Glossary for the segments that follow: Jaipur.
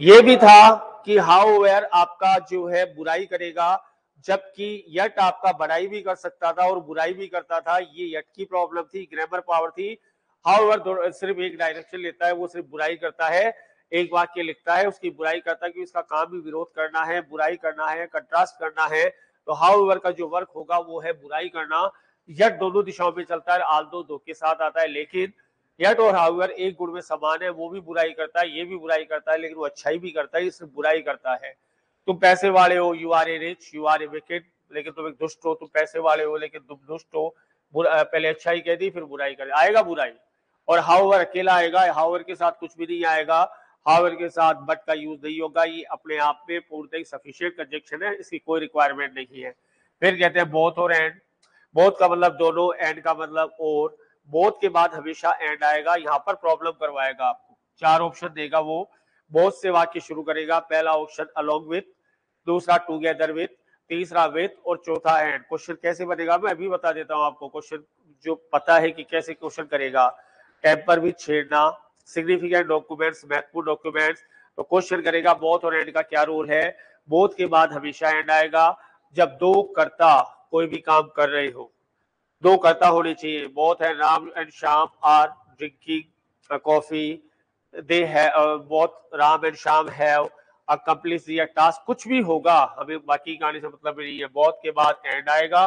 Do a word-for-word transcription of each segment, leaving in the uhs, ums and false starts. ये भी था कि हाउ वेयर आपका जो है बुराई करेगा, जबकि यट आपका बड़ाई भी कर सकता था और बुराई भी करता था। ये यट की प्रॉब्लम थी, ग्रामर पावर थी। हाउ वेयर सिर्फ एक डायरेक्शन लेता है, वो सिर्फ बुराई करता है, एक वाक्य लिखता है उसकी बुराई करता है कि उसका काम भी विरोध करना है, बुराई करना है, कंट्रास्ट करना है। तो हाउ वेयर का जो वर्क होगा वो है बुराई करना। यट दोनों दिशाओं में चलता है, आल दो दो के साथ आता है, लेकिन यट और हाउ वेयर एक गुण में समान है। वो भी बुराई करता है, ये भी बुराई करता है, लेकिन वो अच्छाई भी करता है, ये सिर्फ बुराई करता है। तुम पैसे वाले हो, you are a rich, you are a wicked, लेकिन तुम एक दुष्ट हो। तुम पैसे वाले हो लेकिन तुम दुष्ट हो। पहले अच्छाई कह दी, फिर बुराई कर आएगा बुराई। और हाउ वेयर अकेला आएगा, हाउ वेयर के साथ कुछ भी नहीं आएगा, हाउ वेयर के साथ बट का यूज नहीं होगा। ये अपने आप में पूर्णतः सफिशिएंट कंजक्शन है, इसकी कोई रिक्वायरमेंट नहीं है। फिर कहते हैं बोथ और एंड। बोथ का मतलब दोनों, एंड का मतलब और। बोथ के बाद हमेशा एंड आएगा, यहाँ पर प्रॉब्लम करवाएगा आपको। चार ऑप्शन देगा वो। बोथ से वाक्य शुरू करेगा। पहला ऑप्शन अलोंग विथ, दूसरा टुगेदर विथ, तीसरा विथ और चौथा एंड। क्वेश्चन कैसे बनेगा मैं अभी बता देता हूँ आपको। क्वेश्चन जो पता है कि कैसे क्वेश्चन करेगा। टेम्पर विथ छेड़ना, सिग्निफिकेंट डॉक्यूमेंट्स, महत्वपूर्ण डॉक्यूमेंट्स। तो क्वेश्चन करेगा बोथ और एंड का क्या रोल है। बोथ के बाद हमेशा एंड आएगा। जब दो कर्ता कोई भी काम कर रहे हो, दो कर्ता होने चाहिए। बोथ है Ram and Shyam are drinking coffee, they है both Ram and Shyam have accomplish their task. कुछ भी होगा, हमें बाकी कहानी से मतलब नहीं है। बोथ के बाद एंड आएगा,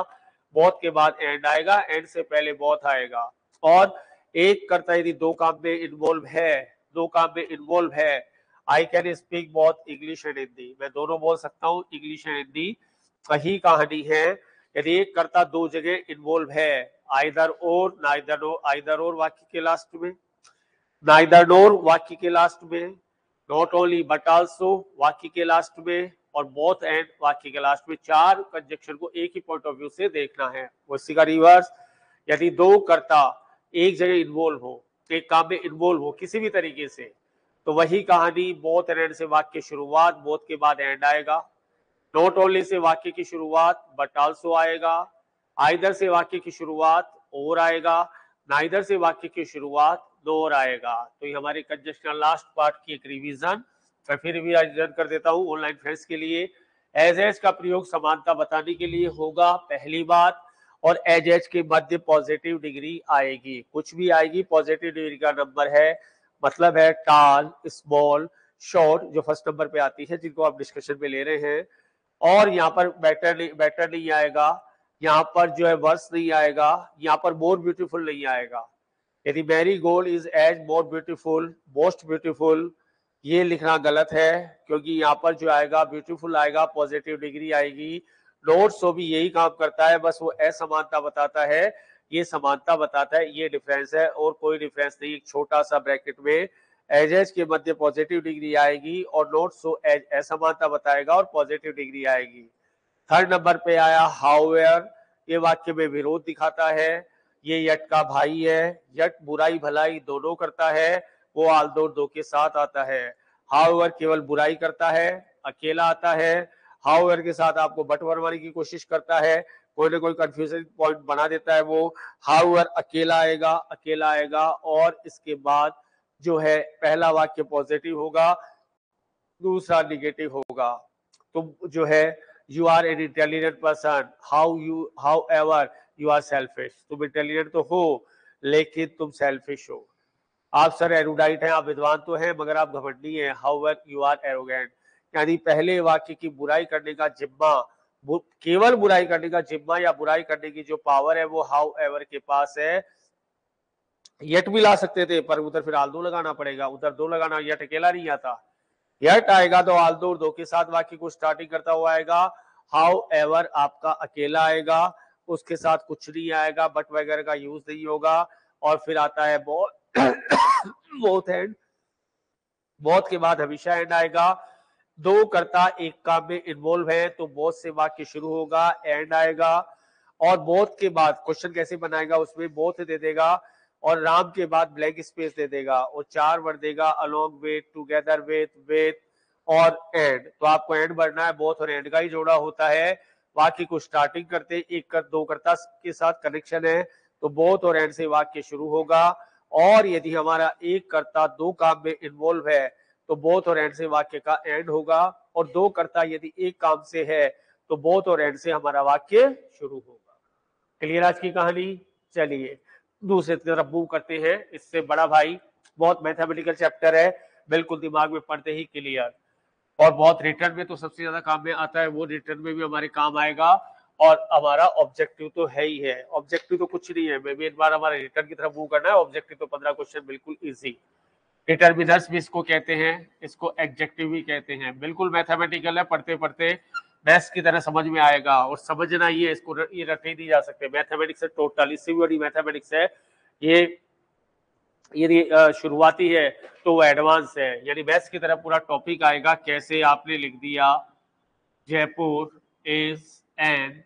बोथ के बाद एंड आएगा, एंड से पहले बोथ आएगा। और एक कर्ता यदि दो काम में इन्वॉल्व है, दो काम में इन्वॉल्व है। I can speak both English and Hindi, मैं दोनों बोल सकता हूँ इंग्लिश एंड हिंदी। वही कहानी है, यदि एक कर्ता दो जगह इन्वॉल्व है। आइदर और, नाइदर नोर, आइदर और वाक्य के लास्ट में, नाइदर नोर वाक्य के लास्ट में, नॉट ओनली बट आल्सो वाक्य के लास्ट में, और बोथ एंड वाक्य के लास्ट में। चार कंजक्शन को एक ही पॉइंट ऑफ व्यू से देखना है। उसी का रिवर्स, यदि दो कर्ता एक जगह इन्वॉल्व हो, एक काम में इन्वॉल्व हो किसी भी तरीके से, तो वही कहानी बोथ एंड से वाक्य शुरुआत, बोथ के बाद एंड आएगा। नॉट ओनली से वाक्य की शुरुआत बट आल्सो आएगा। आइदर से वाक्य की शुरुआत और आएगा। नाइदर से वाक्य की शुरुआत नोर आएगा। तो ये हमारे कंजक्शनल लास्ट पार्ट की एक रिवीजन। मैं फिर भी रिवीजन कर देता हूँ ऑनलाइन फ्रेंड्स के लिए। एज एज का प्रयोग समानता बताने के लिए होगा पहली बात, और एज एज के मध्य पॉजिटिव डिग्री आएगी, कुछ भी आएगी। पॉजिटिव डिग्री का नंबर है, मतलब है टाल, स्मॉल, शॉर्ट जो फर्स्ट नंबर पे आती है, जिनको आप डिस्कशन में ले रहे हैं। और यहाँ पर बेटर नहीं, बेटर नहीं आएगा। यहाँ पर जो है वर्स नहीं आएगा। यहाँ पर मोर ब्यूटीफुल नहीं आएगा। यदि marigold is as more beautiful, most beautiful, ये लिखना गलत है, क्योंकि यहाँ पर जो आएगा ब्यूटीफुल आएगा, पॉजिटिव डिग्री आएगी। नोट सो भी यही काम करता है, बस वो असमानता बताता है, ये समानता बताता है। ये डिफरेंस है और कोई डिफरेंस नहीं। एक छोटा सा ब्रैकेट में एज एज के मध्य पॉजिटिव डिग्री आएगी, और नोट सो एज असमानता बताएगा और पॉजिटिव डिग्री आएगी। थर्ड नंबर पे आया हाउ वेयर, ये वाक्य में विरोध दिखाता है। ये यट का भाई है, यट बुराई भलाई दोनों करता है, वो आल दो दो के साथ आता है। हाउ वेयर केवल बुराई करता है, अकेला आता है। हाउ वेयर के साथ आपको बट बनवाने की कोशिश करता है, कोई ना कोई कंफ्यूजन पॉइंट बना देता है वो। हाउ वेयर अकेला आएगा, अकेला आएगा, और इसके बाद जो है पहला वाक्य पॉजिटिव होगा, दूसरा निगेटिव होगा। तो जो है you are an intelligent person, how you however you are selfish, तुम इंटेलिजेंट तो हो लेकिन तुम सेल्फिश हो। आप सर एरोडाइट हैं, आप विद्वान तो हैं मगर आप घमंडी हैं। However you are arrogant, यानी पहले वाक्य की बुराई करने का जिम्मा, केवल बुराई करने का जिम्मा या बुराई करने की जो पावर है वो हाउ एवर के पास है। यट भी ला सकते थे पर उधर फिर आल दो लगाना पड़ेगा, उधर दो लगाना, यट अकेला नहीं आता। यट आएगा तो आल दो और दो के साथ वाक्य को स्टार्टिंग करता हुआ आएगा। हाउ एवर आपका अकेला आएगा, उसके साथ कुछ नहीं आएगा, बट वगैरह का यूज नहीं होगा। और फिर आता है बोथ बोथ एंड, बोथ के बाद हमेशा एंड आएगा। दो कर्ता एक काम में इन्वॉल्व है तो बोथ से वाक्य शुरू होगा, एंड आएगा। और बोथ के बाद क्वेश्चन कैसे बनाएगा, उसमें बोथ दे देगा और राम के बाद ब्लैंक स्पेस दे देगा और चार वर्ड देगा, along with, together with, with और एंड। तो आपको एंड बढ़ना है, बोथ और एंड का ही जोड़ा होता है। वाक्य को स्टार्टिंग करते एक कर दो कर्ता के साथ कनेक्शन है तो बोथ और एंड से वाक्य शुरू होगा। और यदि हमारा एक कर्ता दो काम में इन्वॉल्व है तो बोथ और एंड से वाक्य का एंड होगा, और दो कर्ता यदि एक काम से है तो बोथ और एंड से हमारा वाक्य शुरू होगा। क्लियर आज की कहानी। चलिए दूसरे तरफ मूव करते हैं। इससे बड़ा भाई बहुत मैथमेटिकल चैप्टर है, बिल्कुल दिमाग में पढ़ते ही क्लियर, और बहुत रिटर्न में तो सबसे ज्यादा काम में आता है, वो रिटर्न में भी हमारे काम आएगा। और हमारा ऑब्जेक्टिव तो है ही है, ऑब्जेक्टिव तो कुछ नहीं है, मेबी एक बार हमारा रिटर्न की तरफ मूव करना है। ऑब्जेक्टिव तो पंद्रह क्वेश्चन बिल्कुल इजी। डिटरमिनर्स भी इसको कहते हैं, इसको एडजेक्टिव भी कहते हैं। बिल्कुल मैथमेटिकल है, पढ़ते पढ़ते बेस्ट की तरह समझ में आएगा। और समझना ये, इसको ये रटे नहीं जा सकते, मैथमेटिक्स है टोटल, इससे भी बड़ी मैथमेटिक्स है ये। यदि शुरुआती है तो वो एडवांस है, यानी बेस्ट की तरह पूरा टॉपिक आएगा। कैसे आपने लिख दिया Jaipur is an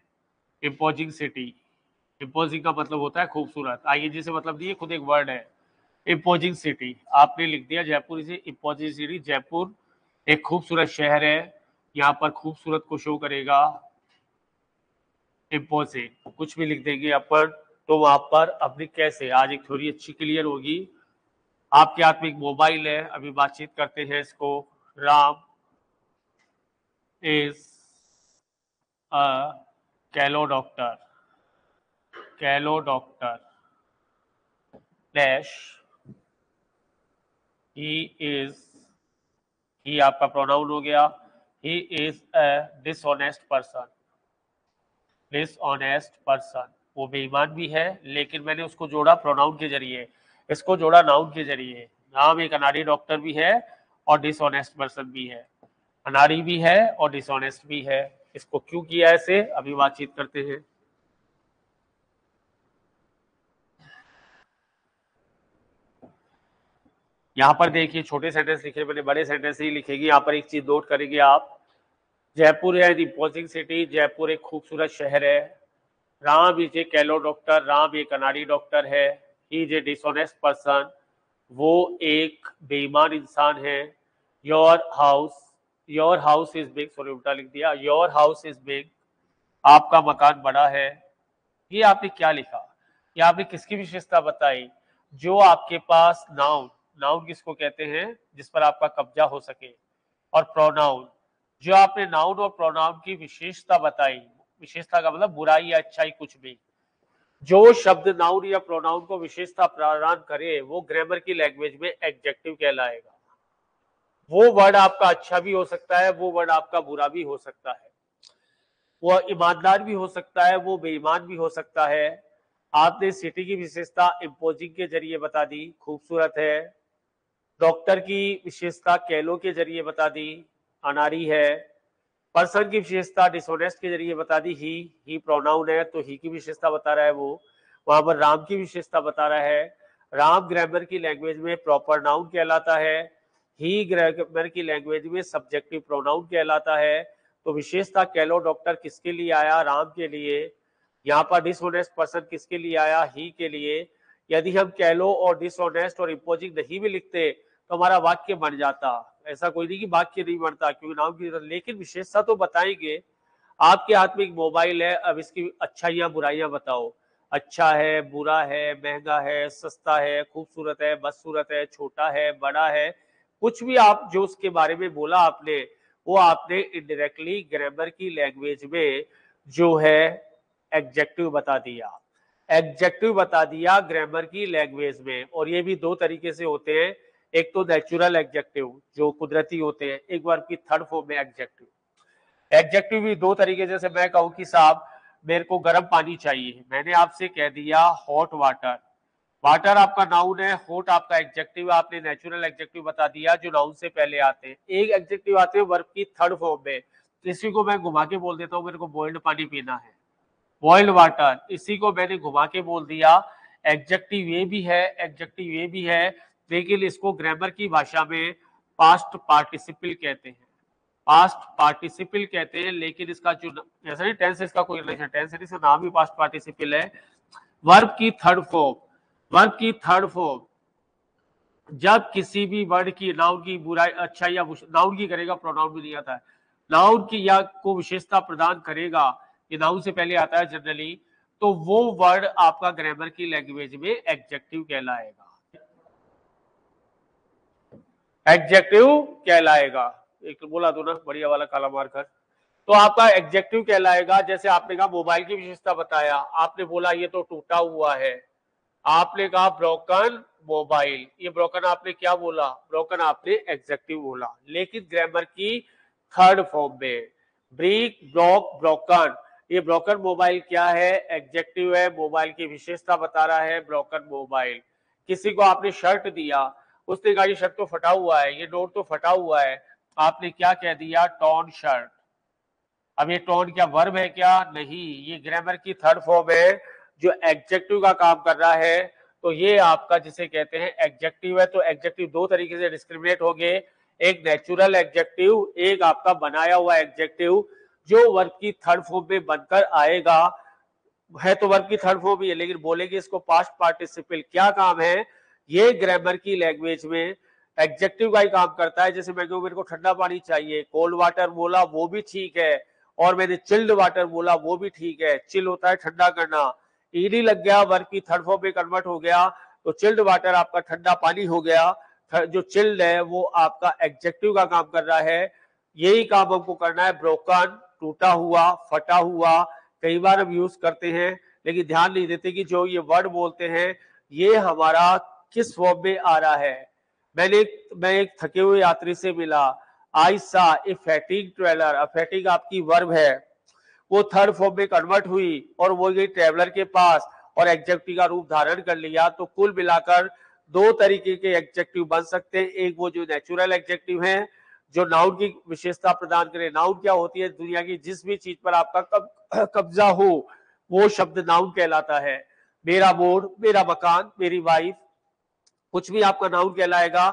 imposing city. Imposing का मतलब होता है खूबसूरत, आईएनजी से मतलब नहीं है, खुद एक वर्ड है इम्पोजिंग सिटी। आपने लिख दिया Jaipur is imposing city, Jaipur एक खूबसूरत शहर है। यहाँ पर खूबसूरत को शो करेगा इम्पोजिंग, कुछ भी लिख देंगे अपन तो वहां पर अपनी। कैसे आज एक थ्योरी अच्छी क्लियर होगी। आपके हाथ में एक मोबाइल है, अभी बातचीत करते हैं इसको। राम इज अ कैलो डॉक्टर, कैलो doctor dash he is, he आपका प्रोनाउन हो गया, he is a dishonest person, dishonest person, वो बेईमान भी है। लेकिन मैंने उसको जोड़ा प्रोनाउन के जरिए, इसको जोड़ा नाउन के जरिए। नाम एक अनाड़ी डॉक्टर भी है और डिसऑनेस्ट पर्सन भी है, अनाड़ी भी है और डिसऑनेस्ट भी है। इसको क्यों किया ऐसे, अभी बातचीत करते हैं। यहाँ पर देखिए छोटे सेंटेंस लिखे मैंने, बड़े सेंटेंस ही लिखेगी। यहाँ पर एक चीज नोट करेंगे आप, जयपुर है इम्पोजिंग सिटी, जयपुर एक खूबसूरत शहर है। राम इज ए कैलो डॉक्टर, राम एक अनाड़ी डॉक्टर है। He is a dishonest person, वो एक बेईमान इंसान है। Your house, your house is big, sorry उल्टा लिख दिया, योर हाउस इज बिग, आपका मकान बड़ा है। ये आपने क्या लिखा, ये आपने किसकी विशेषता बताई, जो आपके पास नाउन, नाउन किसको कहते हैं जिस पर आपका कब्जा हो सके, और प्रोनाउन, जो आपने नाउन और प्रोनाउन की विशेषता बताई। विशेषता का मतलब बुराई या अच्छाई कुछ भी, जो शब्द नाउन या प्रोनाउन को विशेषता प्रदान करे वो ग्रामर की लैंग्वेज में एडजेक्टिव कहलाएगा। वो वर्ड आपका अच्छा भी हो सकता है, वो वर्ड आपका बुरा भी हो सकता है, वो ईमानदार भी हो सकता है, वो बेईमान भी हो सकता है। आपने सिटी की विशेषता इम्पोजिंग के जरिए बता दी, खूबसूरत है। डॉक्टर की विशेषता कैलो के जरिए बता दी, अनारी है। पर्सन की विशेषता डिसऑनेस्ट के जरिए बता दी, ही, ही प्रोनाउन है तो ही की विशेषता बता रहा है वो। वहां पर राम की विशेषता बता रहा है, राम ग्रामर की लैंग्वेज में प्रॉपर नाउन कहलाता है, ही ग्रामर की लैंग्वेज में सब्जेक्टिव प्रोनाउन कहलाता है। तो विशेषता कैलो डॉक्टर किसके लिए आया, राम के लिए। यहाँ पर डिसऑनेस्ट पर्सन किसके लिए आया, ही के लिए। यदि हम कैलो और डिसऑनेस्ट और इम्पोजिंग नहीं भी लिखते तो हमारा वाक्य बन जाता, ऐसा कोई नहीं कि वाक्य नहीं बनता क्योंकि नाम की जरूरत, लेकिन विशेषता तो बताएंगे। आपके हाथ में एक मोबाइल है, अब इसकी अच्छाइयां बुराइयां बताओ, अच्छा है, बुरा है, महंगा है, सस्ता है, खूबसूरत है, बदसूरत है, छोटा है, बड़ा है, कुछ भी आप जो उसके बारे में बोला आपने, वो आपने इनडायरेक्टली ग्रामर की लैंग्वेज में जो है एडजेक्टिव बता दिया, एडजेक्टिव बता दिया ग्रामर की लैंग्वेज में। और ये भी दो तरीके से होते हैं, एक तो नेचुरल एडजेक्टिव जो कुदरती होते हैं, एक वर्ब की थर्ड फॉर्म में एडजेक्टिव। एडजेक्टिव भी दो तरीके, जैसे मैं कहूं कि साहब मेरे को गर्म पानी चाहिए, मैंने आपसे कह दिया हॉट वाटर। वाटर आपका नाउन है, हॉट आपका एडजेक्टिव, आपने नेचुरल एडजेक्टिव बता दिया जो नाउन से पहले आते हैं। एक एडजेक्टिव आते हैं वर्ब की थर्ड फॉर्म में, इसी को मैं घुमा के बोल देता हूँ मेरे को बॉइल्ड पानी पीना है, बॉइल्ड वाटर। इसी को मैंने घुमा के बोल दिया, एडजेक्टिव ये भी है, एडजेक्टिव ये भी है, लेकिन इसको ग्रामर की भाषा में पास्ट पार्टिसिपल कहते हैं, पास्ट पार्टिसिपल कहते हैं। लेकिन इसका जो ऐसा नहीं टेंस, इसका कोई रिलेशन टेंस नहीं, इसका नाम ही पास्ट पार्टिसिपल है। वर्ब की थर्ड फॉर्म, वर्ब की थर्ड फॉर्म जब किसी भी वर्ड की नाउन की बुराई अच्छा या नाउन की करेगा, प्रोनाउन भी नहीं आता है, नाउन की या को विशेषता प्रदान करेगा, ये नाउन से पहले आता है जनरली, तो वो वर्ड आपका ग्रामर की लैंग्वेज में एडजेक्टिव कहलाएगा। एडजेक्टिव कहलाएगा। एक बोला तो ना बढ़िया वाला काला मार्कर, तो आपका एडजेक्टिव कहलाएगा। जैसे आपने कहा मोबाइल की विशेषता बताया, आपने बोला ये तो टूटा हुआ है, आपने कहा ब्रोकन मोबाइल, ये ब्रोकन आपने क्या बोला, ब्रोकन आपने एडजेक्टिव बोला, लेकिन ग्रामर की थर्ड फॉर्म में ब्रिक ब्लॉक ब्रोकन। ये ब्रोकन मोबाइल क्या है, एडजेक्टिव है, मोबाइल की विशेषता बता रहा है ब्रोकन मोबाइल। किसी को आपने शर्ट दिया, उसने कहा ये शर्ट तो फटा हुआ है, ये नोट तो फटा हुआ है, आपने क्या कह दिया, टॉन शर्ट। अब ये टॉन क्या वर्ब है क्या, नहीं, ये ग्रामर की थर्ड फॉर्म है जो एडजेक्टिव का काम कर रहा है। तो ये आपका जिसे कहते हैं एडजेक्टिव है। तो एडजेक्टिव दो तरीके से डिस्क्रिमिनेट हो गए, एक नेचुरल एडजेक्टिव, एक आपका बनाया हुआ एडजेक्टिव जो वर्ब की थर्ड फॉर्म में बनकर आएगा। है तो वर्ब की थर्ड फॉर्म ही है, लेकिन बोलेंगे इसको पास्ट पार्टिसिपल। क्या काम है ये, ग्रामर की लैंग्वेज में एडजेक्टिव का ही काम करता है। जैसे मैं कहूँ मेरे को ठंडा पानी चाहिए, कोल्ड वाटर बोला वो भी ठीक है, और मैंने चिल्ड वाटर बोला वो भी ठीक है। चिल होता है ठंडा करना, ईडी लग गया, वर्ब की थर्ड फॉर्म में कन्वर्ट हो गया, तो चिल्ड वाटर आपका ठंडा पानी हो गया। जो चिल्ड है वो आपका एडजेक्टिव का काम कर रहा है। यही काम हमको करना है, ब्रोकन टूटा हुआ, फटा हुआ, कई बार हम यूज करते हैं लेकिन ध्यान नहीं देते कि जो ये वर्ड बोलते हैं ये हमारा किस फॉर्म में आ रहा है। मैंने मैं एक थके हुए यात्री से मिला, I saw a fatigue traveller. अब फैटिग आपकी वर्ब है, वो थर्ड फॉर्म में कन्वर्ट हुई और वो गई ट्रेवलर के पास और एडजेक्टिव का रूप धारण कर लिया। तो कुल मिलाकर दो तरीके के एडजेक्टिव बन सकते हैं, एक वो जो नेचुरल एडजेक्टिव है जो नाउन की विशेषता प्रदान करे। नाउन क्या होती है, दुनिया की जिस भी चीज पर आपका कब, कब्जा हो वो शब्द नाउन कहलाता है। मेरा बोर्ड, मेरा मकान, मेरी वाइफ, कुछ भी आपका नाउन कहलाएगा।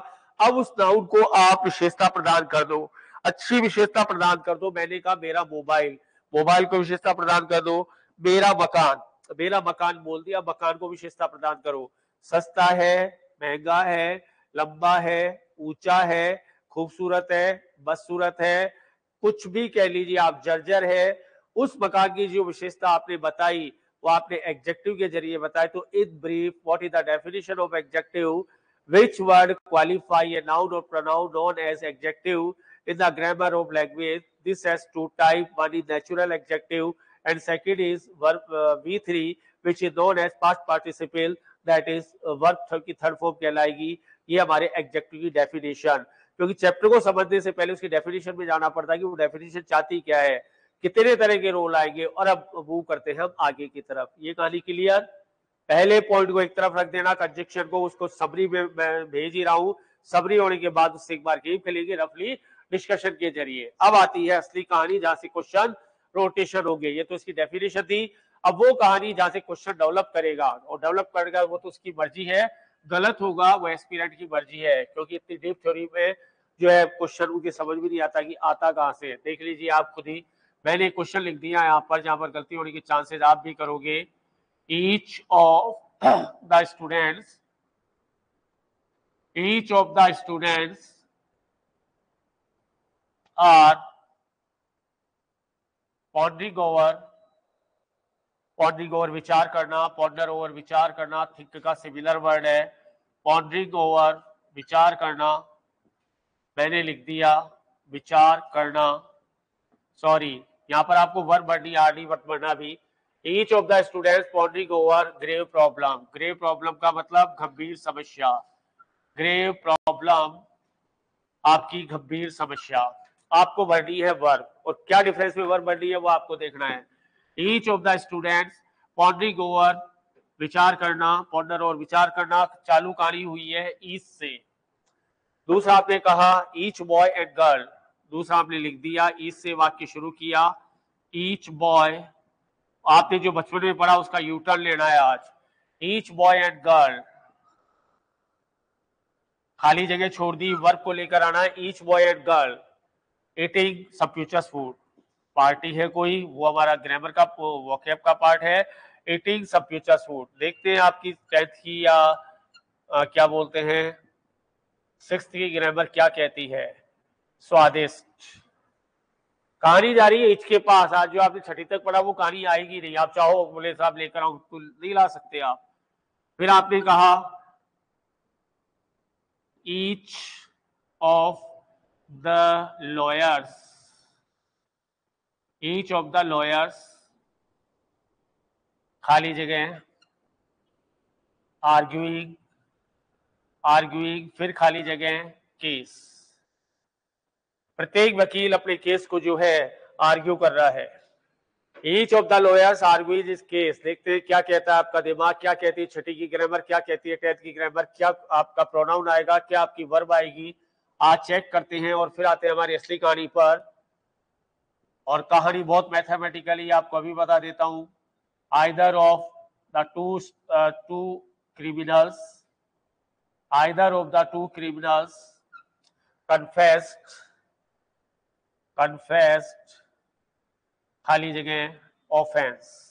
अब उस नाउन को आप विशेषता प्रदान कर दो, अच्छी विशेषता प्रदान कर दो। मैंने कहा मेरा मोबाइल, मोबाइल को विशेषता प्रदान कर दो। मेरा मकान, मेरा मकान बोल दिया, मकान को विशेषता प्रदान करो। सस्ता है, महंगा है, लंबा है, ऊंचा है, खूबसूरत है, बदसूरत है, कुछ भी कह लीजिए आप, जर्जर है, उस मकान की जो विशेषता आपने बताई वो आपने एडजेक्टिव के जरिए बताई। तो in brief, what is the definition of adjective, which word qualify a noun और pronoun known as adjective in the grammar of language. This has two type, one is natural adjective and second is verb uh, v three which is known as past participle, that is uh, verb की third form कहलाएगी। ये हमारे adjective की definition, क्योंकि chapter को समझने से पहले उसकी डेफिनेशन में जाना पड़ता है कि वो डेफिनेशन चाहती क्या है, कितने तरह के रोल आएंगे। और अब मूव करते हैं हम आगे की तरफ। ये कहानी क्लियर, पहले पॉइंट को एक तरफ रख देना, कंजक्शन को उसको समरी में भेज ही रहा हूँ, समरी होने के बाद उससे एक बार गेम खेलेंगे रफली डिस्कशन के जरिए। अब आती है असली कहानी जहां से क्वेश्चन रोटेशन होंगे। ये तो इसकी डेफिनेशन थी, अब वो कहानी जहां से क्वेश्चन डेवलप करेगा, और डेवलप करेगा वो तो उसकी मर्जी है, गलत होगा वो एस्पिरेंट की मर्जी है, क्योंकि इतनी डीप थ्योरी में जो है क्वेश्चन उनकी समझ में नहीं आता कि आता कहाँ से। देख लीजिए आप खुद ही, मैंने क्वेश्चन लिख दिया यहाँ पर जहाँ पर गलती होने के चांसेज आप भी करोगे। Each of the students each of the students are pondering over, pondering over विचार करना, ponder over विचार करना, think का सिमिलर वर्ड है, pondering over विचार करना, मैंने लिख दिया विचार करना, सॉरी यहाँ पर आपको वर्ब बननी आरडी वर्ब बनना भी। Each of the students pondering over grave problem, grave problem का मतलब गंभीर समस्या, grave problem आपकी गंभीर समस्या, आपको भरनी है वर्ब, और क्या डिफरेंस में वर्ब भरनी है वो आपको देखना है। Each of the students pondering over विचार करना, पॉन्डर और विचार करना चालू कहानी हुई है ईच से। दूसरा आपने कहा ईच बॉय एंड गर्ल, दूसरा आपने लिख दिया ईच से, वाक्य शुरू किया ईच बॉय, आपने जो बचपन में पढ़ा उसका यू टर्न लेना है आज। ईच बॉय एंड गर्ल, खाली जगह छोड़ दी, वर्ब को लेकर आना है। Each boy and girl eating sumptuous food, party है कोई, वो हमारा ग्रामर का वोकैब का पार्ट है। ईटिंग सब्यूचस फूड, देखते हैं आपकी टेंथ की या आ, क्या बोलते हैं सिक्स्थ की ग्रामर क्या कहती है। स्वादिष्ट, कहानी जा रही है ईच के पास, आज जो आपने छठी तक पढ़ा वो कहानी आएगी नहीं, आप चाहो बोले साहब लेकर आओ तो नहीं ला सकते आप। फिर आपने कहा each of the lawyers, each of the lawyers, खाली जगह है, arguing, arguing, फिर खाली जगह है, केस, प्रत्येक वकील अपने केस को जो है आर्ग्यू कर रहा है, each of the lawyers argues his case, देखते हैं क्या कहता है आपका दिमाग, क्या कहती है छठी की ग्रामर, क्या कहती है टेंथ की ग्रामर, क्या आपका प्रोनाउन आएगा, क्या आपकी वर्ब आएगी, आज चेक करते हैं और फिर आते हैं हमारी असली कहानी पर। और कहानी बहुत मैथमेटिकली आपको अभी बता देता हूं, either of the two two criminals, either of the two criminals confessed, confessed खाली जगह ऑफेंस,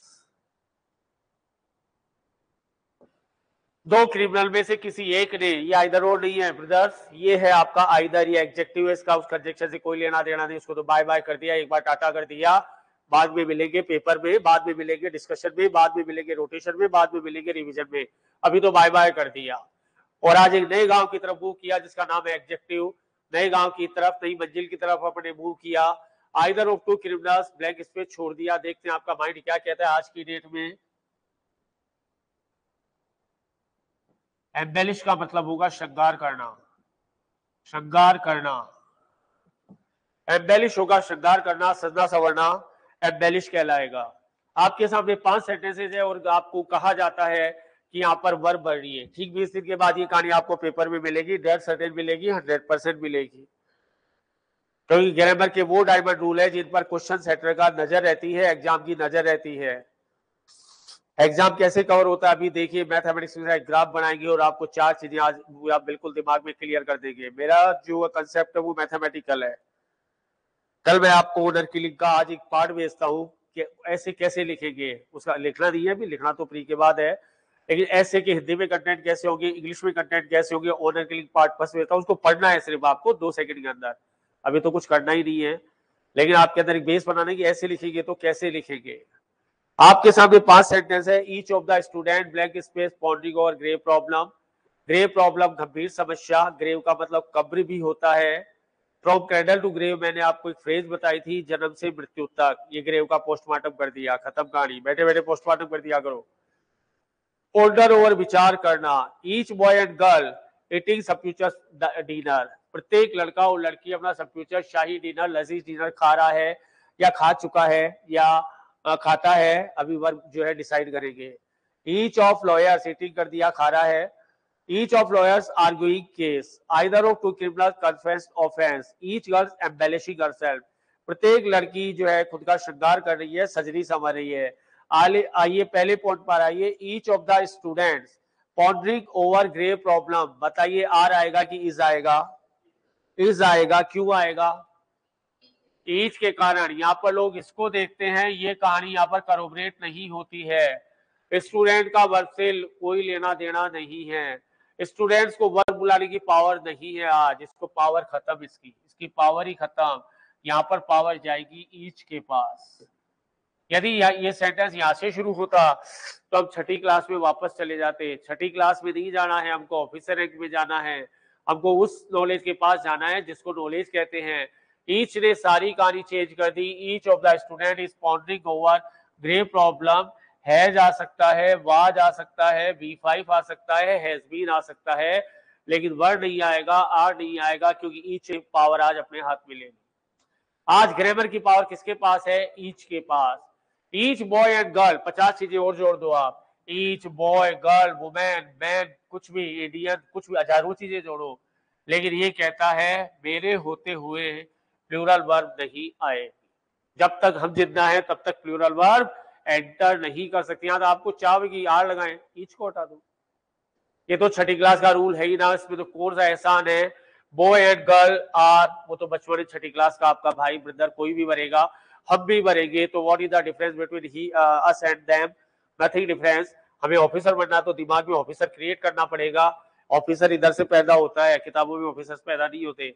दो क्रिमिनल में से किसी एक ने, ये आइदर और नहीं है ब्रदर्स, ये है आपका आइदर, ये एग्जेक्टिव है, इसका उस कंजक्शन से कोई लेना देना नहीं, इसको तो बाय बाय कर दिया, एक बार टाटा कर दिया, बाद में मिलेंगे पेपर में, बाद में मिलेंगे डिस्कशन में, बाद में मिलेंगे रोटेशन में, बाद में मिलेंगे रिविजन में, अभी तो बाय बाय कर दिया। और आज एक नए गांव की तरफ मूव किया जिसका नाम है एग्जेक्टिव, नए गांव की तरफ, नई मंजिल की तरफ अपने मूव किया, either of two criminals blank space छोड़ दिया, देखते हैं आपका माइंड क्या कहता है आज की डेट में। एम्बेलिश का मतलब होगा श्रृंगार करना, श्रृंगार करना, एम्बेलिश होगा श्रृंगार करना, सजना सवरना, एम्बेलिश कहलाएगा। आपके सामने पांच सेंटेंसेज है और आपको कहा जाता है कि यहाँ पर वर्ब बढ़ रही है, ठीक बीस दिन के बाद ये कहानी आपको पेपर में मिलेगी, डेढ़ सर्टेन मिलेगी, हंड्रेड परसेंट मिलेगी, क्योंकि ग्रामर के वो डायमंड रूल है जिन पर क्वेश्चन सेटर का नजर रहती है, एग्जाम की नजर रहती है। एग्जाम कैसे कवर होता है अभी देखिए, मैथमेटिक्स में ग्राफ बनाएंगे और आपको चार चीजें आज आप बिल्कुल दिमाग में क्लियर कर देंगे। मेरा जो कंसेप्ट है वो मैथमेटिकल है, कल मैं आपको ऑर्डर की लिंक का आज एक पार्ट भेजता हूँ कि ऐसे कैसे लिखेंगे, उसका लिखना नहीं है अभी, लिखना तो प्री के बाद है, लेकिन ऐसे के हिंदी में कंटेंट कैसे होंगे, इंग्लिश में कंटेंट कैसे होंगे, ऑर्डर की लिंक पार्ट फर्स्ट भेजता हूँ, उसको पढ़ना है सिर्फ आपको दो सेकेंड के अंदर, अभी तो कुछ करना ही नहीं है, लेकिन आपके अंदर एक बेस बनाने की ऐसे लिखेंगे तो कैसे लिखेंगे। आपके सामने पांच सेंटेंस है, each of the student blank space pondering over grave problem, grave problem गंभीर समस्या, ग्रेव का मतलब कब्र भी होता है, फ्रॉम क्रेडल टू ग्रेव मैंने आपको एक फ्रेज बताई थी, जन्म से मृत्यु तक, ये ग्रेव का पोस्टमार्टम कर दिया, खत्म कहानी, बैठे बैठे पोस्टमार्टम कर दिया करो। ऑर्डर ओवर विचार करना, each boy and girl eating substitute dinner, प्रत्येक लड़का और लड़की अपना सब्स्टिट्यूट शाही डिनर, लजीज डिनर खा रहा है या खा चुका है या खाता है, अभी वर्ग जो है डिसाइड करेंगे। ईच ऑफ लॉयर्स ईटिंग कर दिया खा रहा है, each of lawyers arguing case, either of two criminals confessed offence, each girls embellishing herself, प्रत्येक लड़की जो है खुद का श्रृंगार कर रही है, सजरी समझ रही है। आइए पहले पॉइंट पर आइए, each of the students pondering over grave problem, बताइए आर आएगा कि इज आएगा, इज आएगा, क्यों आएगा, ईच के कारण, यहाँ पर लोग इसको देखते हैं, ये कहानी यहाँ पर करोबरेट नहीं होती है, स्टूडेंट का वर्ब से कोई लेना देना नहीं है, स्टूडेंट्स को वर्ब बुलाने की पावर नहीं है आज, इसको पावर खत्म, इसकी इसकी पावर ही खत्म, यहाँ पर पावर जाएगी ईच के पास। यदि ये सेंटेंस यहाँ से शुरू होता तो हम छठी क्लास में वापस चले जाते, छठी क्लास में नहीं जाना है हमको, ऑफिसर रैंक में जाना है हमको, उस नॉलेज के पास जाना है जिसको नॉलेज कहते हैं। ईच ने सारी कहानी चेंज कर दी, each of the student is pondering over grave problem, has आ सकता है, वाज आ सकता है, बी फाइव आ सकता है, हैज बीन आ सकता है, लेकिन वर्ड नहीं आएगा, आर नहीं आएगा, क्योंकि ईच पावर आज अपने हाथ में लेगी। आज ग्रामर की पावर किसके पास है, ईच के पास। ईच बॉय एंड गर्ल, पचास चीजें और जोड़ दो आप, each boy girl women man कुछ भी, इंडियन कुछ भी, हजारों चीजें जोड़ो, लेकिन ये कहता है मेरे होते हुए प्लूरल वर्ब नहीं आएगी, जब तक हम जिंदा हैं तब तक प्लूरल वर्ब एंटर नहीं कर सकती। यहाँ तो आपको चाहेगी आर लगाएं, ईच को हटा दो, ये तो छठी क्लास का रूल है ही ना, इसमें तो कौन सा एहसान है। बॉय एंड गर्ल आर, वो तो बचपन छठी क्लास का आपका भाई ब्रदर कोई भी बनेगा, हम भी भरेंगे, तो what is the difference between he us and them, nothing difference. हमें ऑफिसर बनना तो दिमाग में ऑफिसर क्रिएट करना पड़ेगा, ऑफिसर इधर से पैदा होता है, किताबों में ऑफिसर्स पैदा नहीं होते।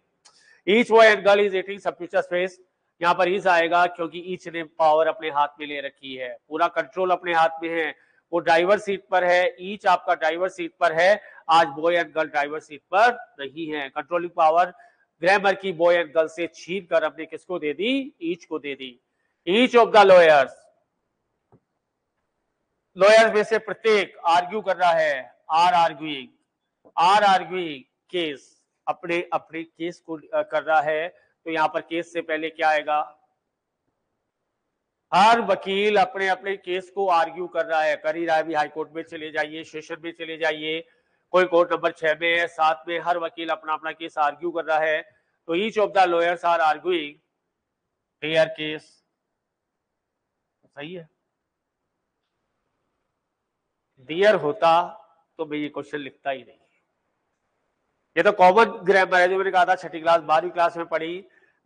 Each boy and girl is eating substitute space, यहाँ पर इज आएगा क्योंकि ईच ने पावर अपने हाथ में ले रखी है, पूरा कंट्रोल अपने हाथ में है, वो ड्राइवर सीट पर है, ईच आपका ड्राइवर सीट पर है, आज boy and girl driver seat पर नहीं है, कंट्रोलिंग पावर ग्रामर की बॉय एंड गर्ल से छीन कर हमने किसको दे दी? ईच को दे दी। Each of the lawyers, lawyers में से प्रत्येक आर्ग्यू कर रहा है, are arguing, are arguing case, अपने अपने केस को कर रहा है। तो यहां पर केस से पहले क्या आएगा? हर वकील अपने अपने केस को आर्ग्यू कर रहा है, कर ही रहा है। भी हाई कोर्ट में चले जाइए, सेशन में चले जाइए, कोई कोर्ट नंबर छह में है, सात में, हर वकील अपना अपना केस आर्ग्यू कर रहा है। तो each of the lawyers are arguing their case. सही है, डियर होता तो मैं ये क्वेश्चन लिखता ही नहीं। ये तो कॉमन ग्रामर है जो मैंने कहा था छठी क्लास बारहवीं क्लास में पढ़ी।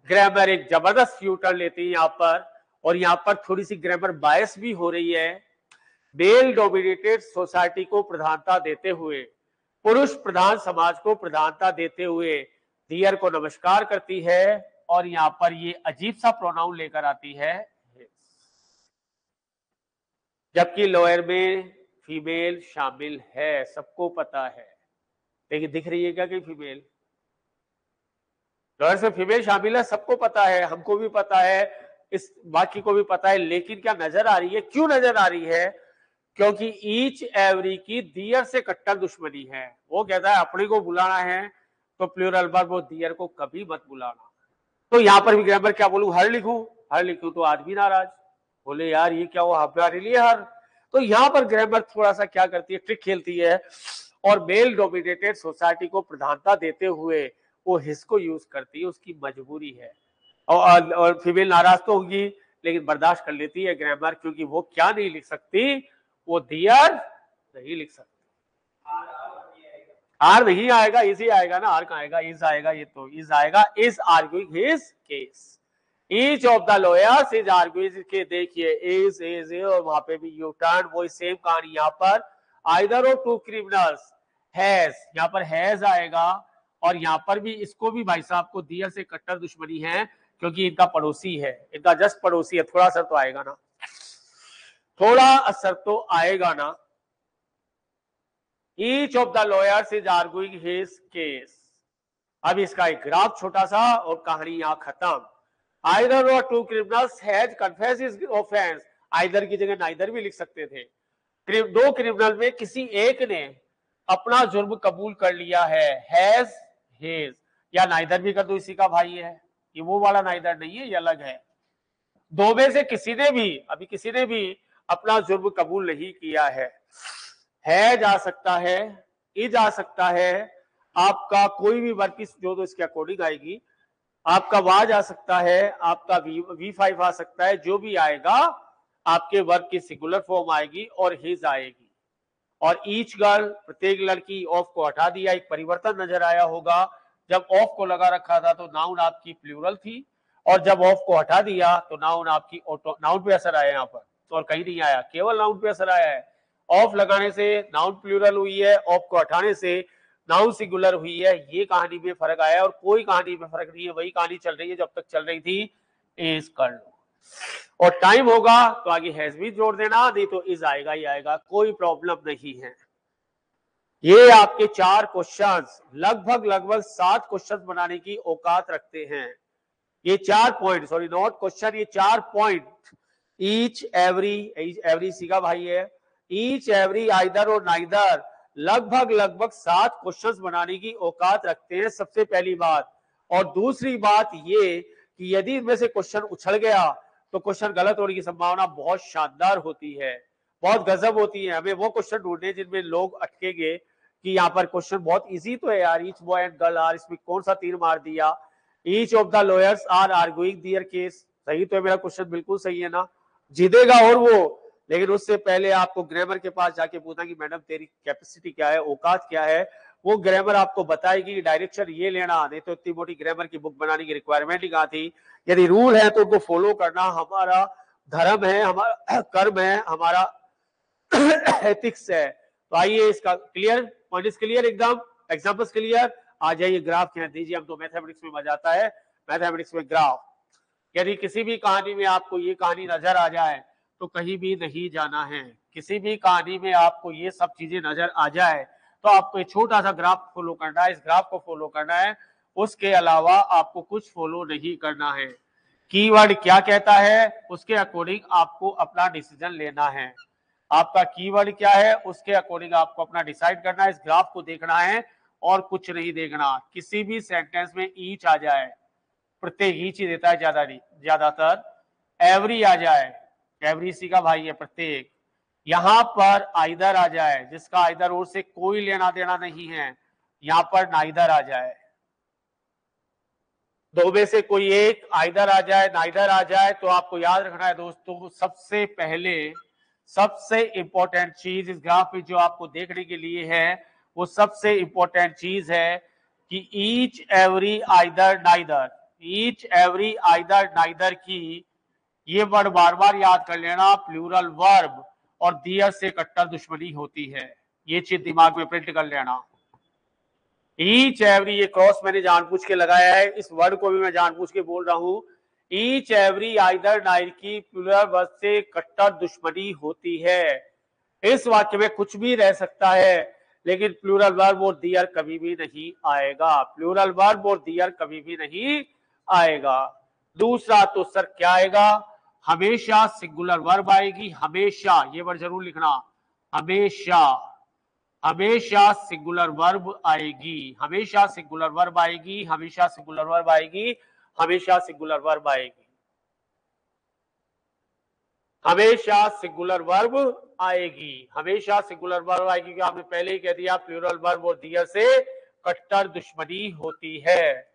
ग्रामर एक जबरदस्त यू टर्न लेती है यहाँ पर, और यहाँ पर थोड़ी सी ग्रामर बायस भी हो रही है। मेल डोमिनेटेड सोसाइटी को प्रधानता देते हुए, पुरुष प्रधान समाज को प्रधानता देते हुए डियर को नमस्कार करती है, और यहाँ पर ये अजीब सा प्रोनाउन लेकर आती है, जबकि लॉयर में फीमेल शामिल है, सबको पता है। लेकिन दिख रही है क्या कि फीमेल लॉयर से फीमेल शामिल है? सबको पता है, हमको भी पता है, इस बाकी को भी पता है। लेकिन क्या नजर आ रही है? क्यों नजर आ रही है? क्योंकि ईच एवरी की डियर से कट्टर दुश्मनी है। वो कहता है अपने को बुलाना है तो प्लूरल वर्ब, वो डियर को कभी मत बुलाना। तो यहाँ पर भी ग्रामर क्या बोलू? हर लिखू। हर लिखू तो आदमी नाराज, बोले यार ये क्या हुआ हमारे लिए हर। तो यहाँ पर ग्रामर थोड़ा सा क्या करती है? ट्रिक खेलती है, और मेल डोमिनेटेड सोसाइटी को प्रधानता देते हुए वो हिस को यूज करती है, उसकी मजबूरी है। और, और फीमेल नाराज तो होगी लेकिन बर्दाश्त कर लेती है ग्रामर, क्योंकि वो क्या नहीं लिख सकती? वो डियर नहीं लिख सकती। आर नहीं आएगा, इज ही आएगा ना। आर कहाँ आएगा? इज आएगा। ये तो इज आएगा, is arguing his case. Each of the lawyers is arguing के, देखिए is is और वहां पे भी यू टर्न, वो सेम कहानी यहाँ पर। Either of two criminals has, यहाँ पर has आएगा, और यहाँ पर भी इसको भी भाई साहब को डियर से कट्टर दुश्मनी है, क्योंकि इनका पड़ोसी है, इनका जस्ट पड़ोसी है। थोड़ा असर तो आएगा ना, थोड़ा असर तो आएगा ना। Each of the lawyers is arguing his case। अब इसका एक ग्राफ छोटा सा और कहानी यहाँ खत्म। Either or two criminals has confessed his offense। Either की जगह neither भी लिख सकते थे। दो क्रिमिनल में किसी एक ने अपना जुर्म कबूल कर लिया है, has his, या neither भी कर दो, इसी का भाई है। ये वो वाला neither नहीं है, ये अलग है। दो में से किसी ने भी, अभी किसी ने भी अपना जुर्म कबूल नहीं किया है। है जा सकता है, ये जा सकता है, आपका कोई भी वर्ग जो तो इसके अकॉर्डिंग आएगी। आपका वाज आ सकता है, आपका वी, वी फाइव आ सकता है, जो भी आएगा आपके वर्ग की सिंगुलर फॉर्म आएगी और हिज आएगी। और ईच गर्ल, प्रत्येक लड़की, ऑफ को हटा दिया। एक परिवर्तन नजर आया होगा, जब ऑफ को लगा रखा था तो नाउन आपकी प्लूरल थी, और जब ऑफ को हटा दिया तो नाउन आपकी ऑटो, नाउन पे असर आया यहाँ पर, तो और कहीं नहीं आया, केवल नाउन पे असर आया है। ऑफ लगाने से नाउन प्लूरल हुई है, ऑफ को हटाने से नाउन सिंगुलर हुई है। ये कहानी में फर्क आया, और कोई कहानी में फर्क नहीं है, वही कहानी चल रही है जो अब तक चल रही थी। इज कर लो, और टाइम होगा तो आगे हैज भी जोड़ देना, नहीं तो इज आएगा ही आएगा, कोई प्रॉब्लम नहीं है। ये आपके चार क्वेश्चंस, लगभग लगभग सात क्वेश्चंस बनाने की औकात रखते हैं। ये चार पॉइंट, सॉरी नॉट क्वेश्चन, ये चार पॉइंट, ईच एवरी, एवरी सी का भाई है, ईच एवरी, आइदर और नाइदर, लगभग लगभग सात क्वेश्चंस बनाने की औकात रखते हैं। सबसे पहली बात, और दूसरी बात ये कि यदि इनमें से क्वेश्चन उछल गया तो क्वेश्चन गलत होने की संभावना बहुत शानदार होती है, बहुत गजब होती है। हमें वो क्वेश्चन ढूंढने जिनमें लोग अटकेंगे कि यहाँ पर क्वेश्चन बहुत इजी तो है यार, each boy and girl are, इसमें कौन सा तीर मार दिया? Each of the lawyers are arguing their case, सही तो है मेरा क्वेश्चन, बिल्कुल सही है ना, जीतेगा। और वो, लेकिन उससे पहले आपको ग्रामर के पास जाके पूछना कि मैडम तेरी कैपेसिटी क्या है, औकात क्या है, वो ग्रामर आपको बताएगी कि डायरेक्शन ये लेना। नहीं तो इतनी मोटी ग्रामर की बुक बनाने की रिक्वायरमेंट ही कहाँ थी? यदि रूल है तो उनको फॉलो करना हमारा धर्म है, हमारा कर्म है, हमारा एथिक्स है। तो आइए, इसका क्लियर पॉइंट, इज क्लियर, एकदम एग्जाम्पल्स क्लियर। आ जाइए ग्राफ कह दीजिए, हम तो मैथमेटिक्स में मजा आता है, मैथमेटिक्स में ग्राफ। यदि किसी भी कहानी में आपको ये कहानी नजर आ जाए तो कहीं भी नहीं जाना है। किसी भी कहानी में आपको ये सब चीजें नजर आ जाए तो आपको एक छोटा सा ग्राफ फॉलो करना है, इस ग्राफ को फॉलो करना है, उसके अलावा आपको कुछ फॉलो नहीं करना है। कीवर्ड क्या कहता है उसके अकॉर्डिंग आपको अपना डिसीजन लेना है। आपका कीवर्ड क्या है उसके अकॉर्डिंग आपको अपना डिसाइड करना है। इस ग्राफ को देखना है और कुछ नहीं देखना। किसी भी सेंटेंस में ईच आ जाए, प्रत्येक ईच ही देता है ज्यादा ज्यादातर एवरी आ जाए, एवरी सी का भाई है प्रत्येक। यहाँ पर आइदर आ जाए जिसका आइदर ओर से कोई लेना देना नहीं है, यहाँ पर नाइदर आ जाए। दो में से कोई एक, आइदर आ जाए नाइदर आ जाए, तो आपको याद रखना है दोस्तों सबसे पहले सबसे इंपॉर्टेंट चीज इस ग्राफ में जो आपको देखने के लिए है वो सबसे इंपॉर्टेंट चीज है कि each every either neither, each every either neither की ये वर्ड बार बार याद कर लेना। प्लूरल वर्ब और दियर से कट्टर दुश्मनी होती है, ये चीज दिमाग में प्रिंट कर लेना। ईच एवरी ये क्रॉस मैंने जानबूझ के लगाया है, इस वर्ड को भी मैं जानबूझ के बोल रहा हूँ। ईच एवरी आइदर नाइदर की प्लूरल वर्ब से कट्टर दुश्मनी होती है। इस वाक्य में कुछ भी रह सकता है लेकिन प्लूरल वर्ब और दियर कभी भी नहीं आएगा, प्लूरल वर्ब और दियर कभी भी नहीं आएगा। दूसरा तो सर क्या आएगा, हमेशा सिंगुलर वर्ब आएगी, हमेशा, ये वर्ड जरूर लिखना, हमेशा हमेशा सिंगुलर वर्ब आएगी, हमेशा सिंगुलर वर्ब आएगी, हमेशा सिंगुलर वर्ब आएगी, हमेशा सिंगुलर वर्ब आएगी, हमेशा सिंगुलर वर्ब आएगी, हमेशा सिंगुलर वर्ब आएगी क्योंकि आपने पहले ही कह दिया प्लूरल वर्ब और दियर से कट्टर दुश्मनी होती है।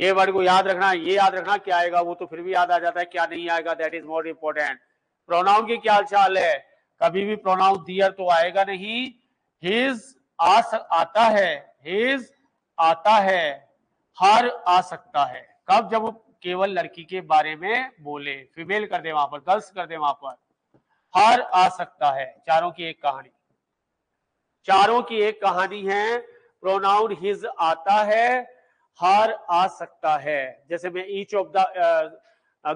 ये वर्ड को याद रखना, ये याद रखना क्या आएगा वो तो फिर भी याद आ जाता है, क्या नहीं आएगा that is more important. Pronoun की क्या हालचाल है, कभी भी प्रोनाउन दियर तो आएगा नहीं, हिज आ आता है, हिज आता है, हर आ सकता है, कब जब केवल लड़की के बारे में बोले, फीमेल कर दे वहां पर, गर्ल्स कर दे वहां पर, हर आ सकता है। चारों की एक कहानी, चारों की एक कहानी है। प्रोनाउन हिज आता है, हर आ सकता है, जैसे मैं ईच ऑफ द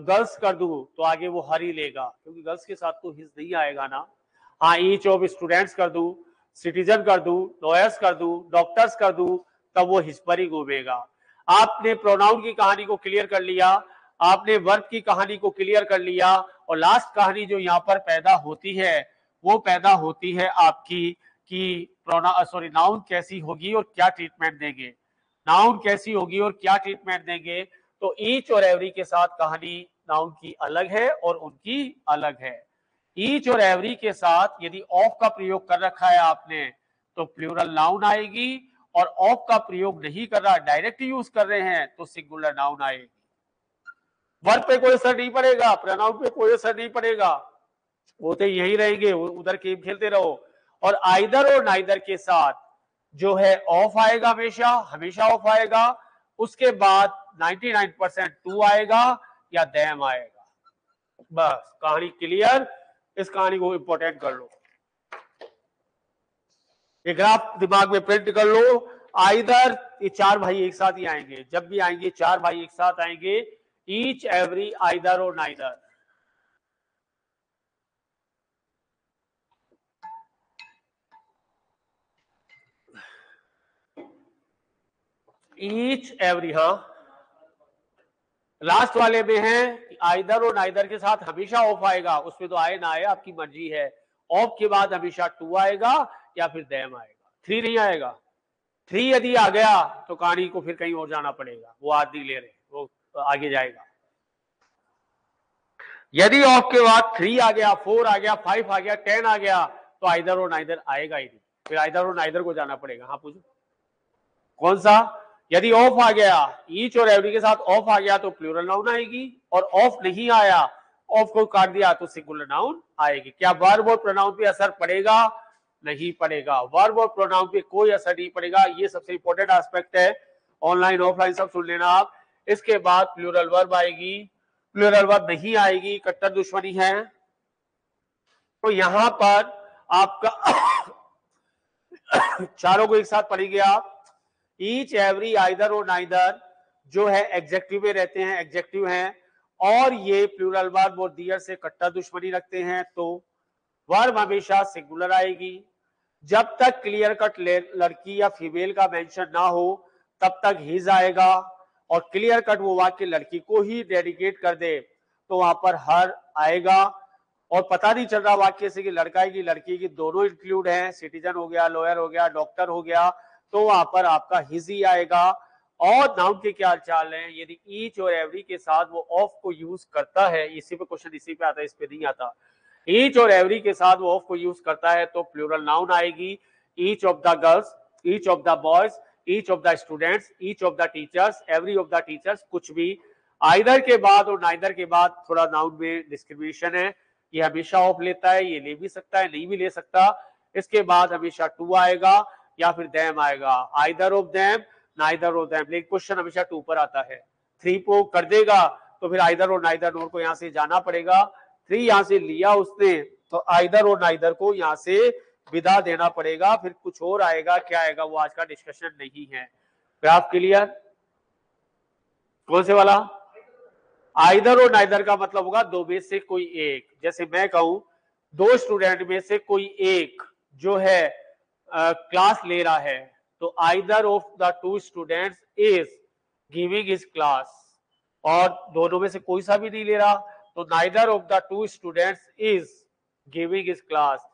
गर्ल्स कर दूं तो आगे वो हर ही लेगा क्योंकि गर्ल्स के साथ तो हिज नहीं आएगा ना। हाँ, ईच ऑफ स्टूडेंट्स कर दूं, सिटीजन कर दूं, लॉयर्स कर दूं, डॉक्टर्स कर दूं, तब वो हिज पर ही घूमेगा। आपने प्रोनाउन की कहानी को क्लियर कर लिया, आपने वर्ब की कहानी को क्लियर कर लिया, और लास्ट कहानी जो यहाँ पर पैदा होती है वो पैदा होती है आपकी कि प्रोनाउन सॉरी नाउन कैसी होगी और क्या ट्रीटमेंट देंगे, नाउन कैसी होगी और क्या ट्रीटमेंट देंगे। तो ईच और एवरी के साथ कहानी नाउन की अलग है और उनकी अलग है। ईच और एवरी के साथ यदि ऑफ का प्रयोग कर रखा है आपने तो प्लूरल नाउन आएगी, और ऑफ का प्रयोग नहीं कर रहा, डायरेक्ट यूज कर रहे हैं तो सिंगुलर नाउन आएगी। वर्ब पे कोई असर नहीं पड़ेगा, प्रोनाउन पे कोई असर नहीं पड़ेगा, वो तो यही रहेंगे, उधर गेम खेलते रहो। और आइदर और नाइदर के साथ जो है ऑफ आएगा, हमेशा हमेशा ऑफ आएगा, उसके बाद निन्यानवे परसेंट टू आएगा या दैम आएगा। बस कहानी क्लियर, इस कहानी को इंपॉर्टेंट कर लो, ये ग्राफ दिमाग में प्रिंट कर लो। आइदर ये चार भाई एक साथ ही आएंगे, जब भी आएंगे चार भाई एक साथ आएंगे, ईच एवरी आइदर और नाइदर। ईच एवरी, हाँ लास्ट वाले में है आइदर और नाइदर के साथ हमेशा ऑफ आएगा, उसमें तो आए ना आए आपकी मर्जी है। ऑफ के बाद हमेशा टू आएगा या फिर दैम आएगा, थ्री नहीं आएगा। थ्री यदि आ गया तो कहानी को फिर कहीं और जाना पड़ेगा, वो आज नहीं ले रहे, वो आगे जाएगा। यदि ऑफ के बाद थ्री आ गया, फोर आ गया, फाइव आ गया, टेन आ गया तो आइदर और नाइदर आएगा ही नहीं, फिर आइदर और नाइदर को जाना पड़ेगा। हाँ पूछो कौन सा, यदि ऑफ आ गया, ईच और एवरी के साथ ऑफ आ गया तो प्लूरल नाउन आएगी, और ऑफ नहीं आया, ऑफ को काट दिया तो सिंगुलर नाउन आएगी। क्या वर्ब और प्रोनाउन पे असर पड़ेगा, नहीं पड़ेगा, वर्ब और प्रोनाउन पे कोई असर नहीं पड़ेगा। ये सबसे इंपॉर्टेंट एस्पेक्ट है, ऑनलाइन ऑफलाइन सब सुन लेना आप। इसके बाद प्लूरल वर्ब आएगी, प्लूरल वर्ब नहीं आएगी, कट्टर दुश्मनी है, तो यहाँ पर आपका चारों को एक साथ पढ़ेंगे आप। ईच एवरी आइदर और नाइदर जो है एग्जेक्टिव में रहते हैं, एग्जेक्टिव हैं, और ये प्लूरल वर्ब और दियर से कट्टर दुश्मनी रखते हैं, तो वर्ब हमेशा सिंगुलर आएगी। जब तक क्लियर कट लड़की या फीमेल का मेंशन ना हो तब तक हीज आएगा और क्लियर कट वो वाक्य लड़की को ही डेडिकेट कर दे तो वहां पर हर आएगा और पता नहीं चल रहा वाक्य से कि लड़का की लड़की की दोनों इंक्लूड हैं, सिटीजन हो गया, लॉयर हो गया, डॉक्टर हो गया, तो वहां पर आपका हिज ही आएगा। और नाउन के क्या चाल हैं, यदि ईच और एवरी के साथ वो ऑफ को यूज करता है, इसी पे क्वेश्चन इसी पे आता है, इस पे नहीं आता। ईच और एवरी के साथ वो ऑफ को यूज करता है तो प्लूरल नाउन आएगी, each of the girls, each of the boys, each of the students, each of the teachers, every of the teachers, कुछ भी। आइदर के बाद और नाइदर के बाद थोड़ा नाउन में डिस्क्रिमिनेशन है, ये हमेशा ऑफ लेता है, ये ले भी सकता है नहीं भी ले सकता। इसके बाद हमेशा टू आएगा या फिर देम आएगा, either of them, neither of them, लेकिन क्वेश्चन हमेशा टू पर आता है। थ्री को कर देगा तो फिर आइदर और नाइदर नोर को यहाँ से जाना पड़ेगा, थ्री यहाँ से लिया उसने तो आइदर और नाइदर को यहाँ से विदा देना पड़ेगा, फिर कुछ और आएगा, क्या आएगा वो आज का डिस्कशन नहीं है। Graph clear? कौन से वाला? आइदर और नाइदर का मतलब होगा दो में से कोई एक। जैसे मैं कहूं दो स्टूडेंट में से कोई एक जो है क्लास ले रहा है तो either of the two students is giving his class, और दोनों में से कोई सा भी नहीं ले रहा तो neither of the two students is giving his class.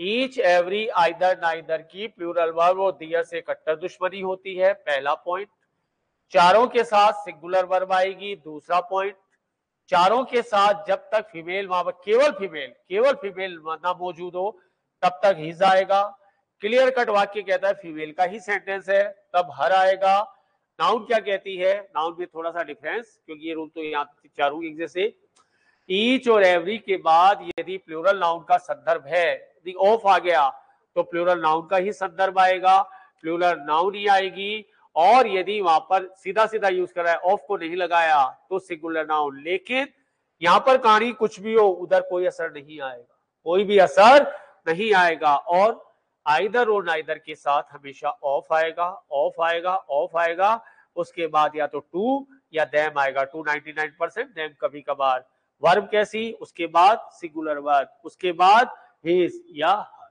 Each every either neither की प्लूरल वर्ब और दियर से कट्टर दुश्मनी होती है, पहला पॉइंट। चारों के साथ सिंगुलर वर्ब आएगी, दूसरा पॉइंट। चारों के साथ जब तक फीमेल वहां पर केवल फीमेल केवल फीमेल ना मौजूद हो तब तक हिज आएगा। क्लियर कट वाक्य कहता है फीमेल का ही सेंटेंस है तब हर आएगा। नाउन क्या कहती है, नाउन में थोड़ा सा डिफरेंस क्योंकि ये रूल तो यहाँ चारों एक जैसे। ईच और एवरी के बाद यदि प्लूरल नाउन का संदर्भ है, यदि ऑफ आ गया तो प्लूरल नाउन का ही संदर्भ आएगा, प्लूरल नाउन ही आएगी। और यदि वहां पर सीधा सीधा यूज कर रहा है, ऑफ को नहीं लगाया तो सिंगुलर नाउन। लेकिन यहाँ पर कहानी कुछ भी हो उधर कोई असर नहीं आएगा, कोई भी असर नहीं आएगा। और आइदर और नाइदर के साथ हमेशा ऑफ आएगा, ऑफ आएगा, ऑफ आएगा, उसके बाद या तो टू या देम आएगा। Two ninety nine percent them कभी कभार। वर्ब कैसी, उसके बाद सिंगुलर वर्ब, उसके बाद हिज या हर।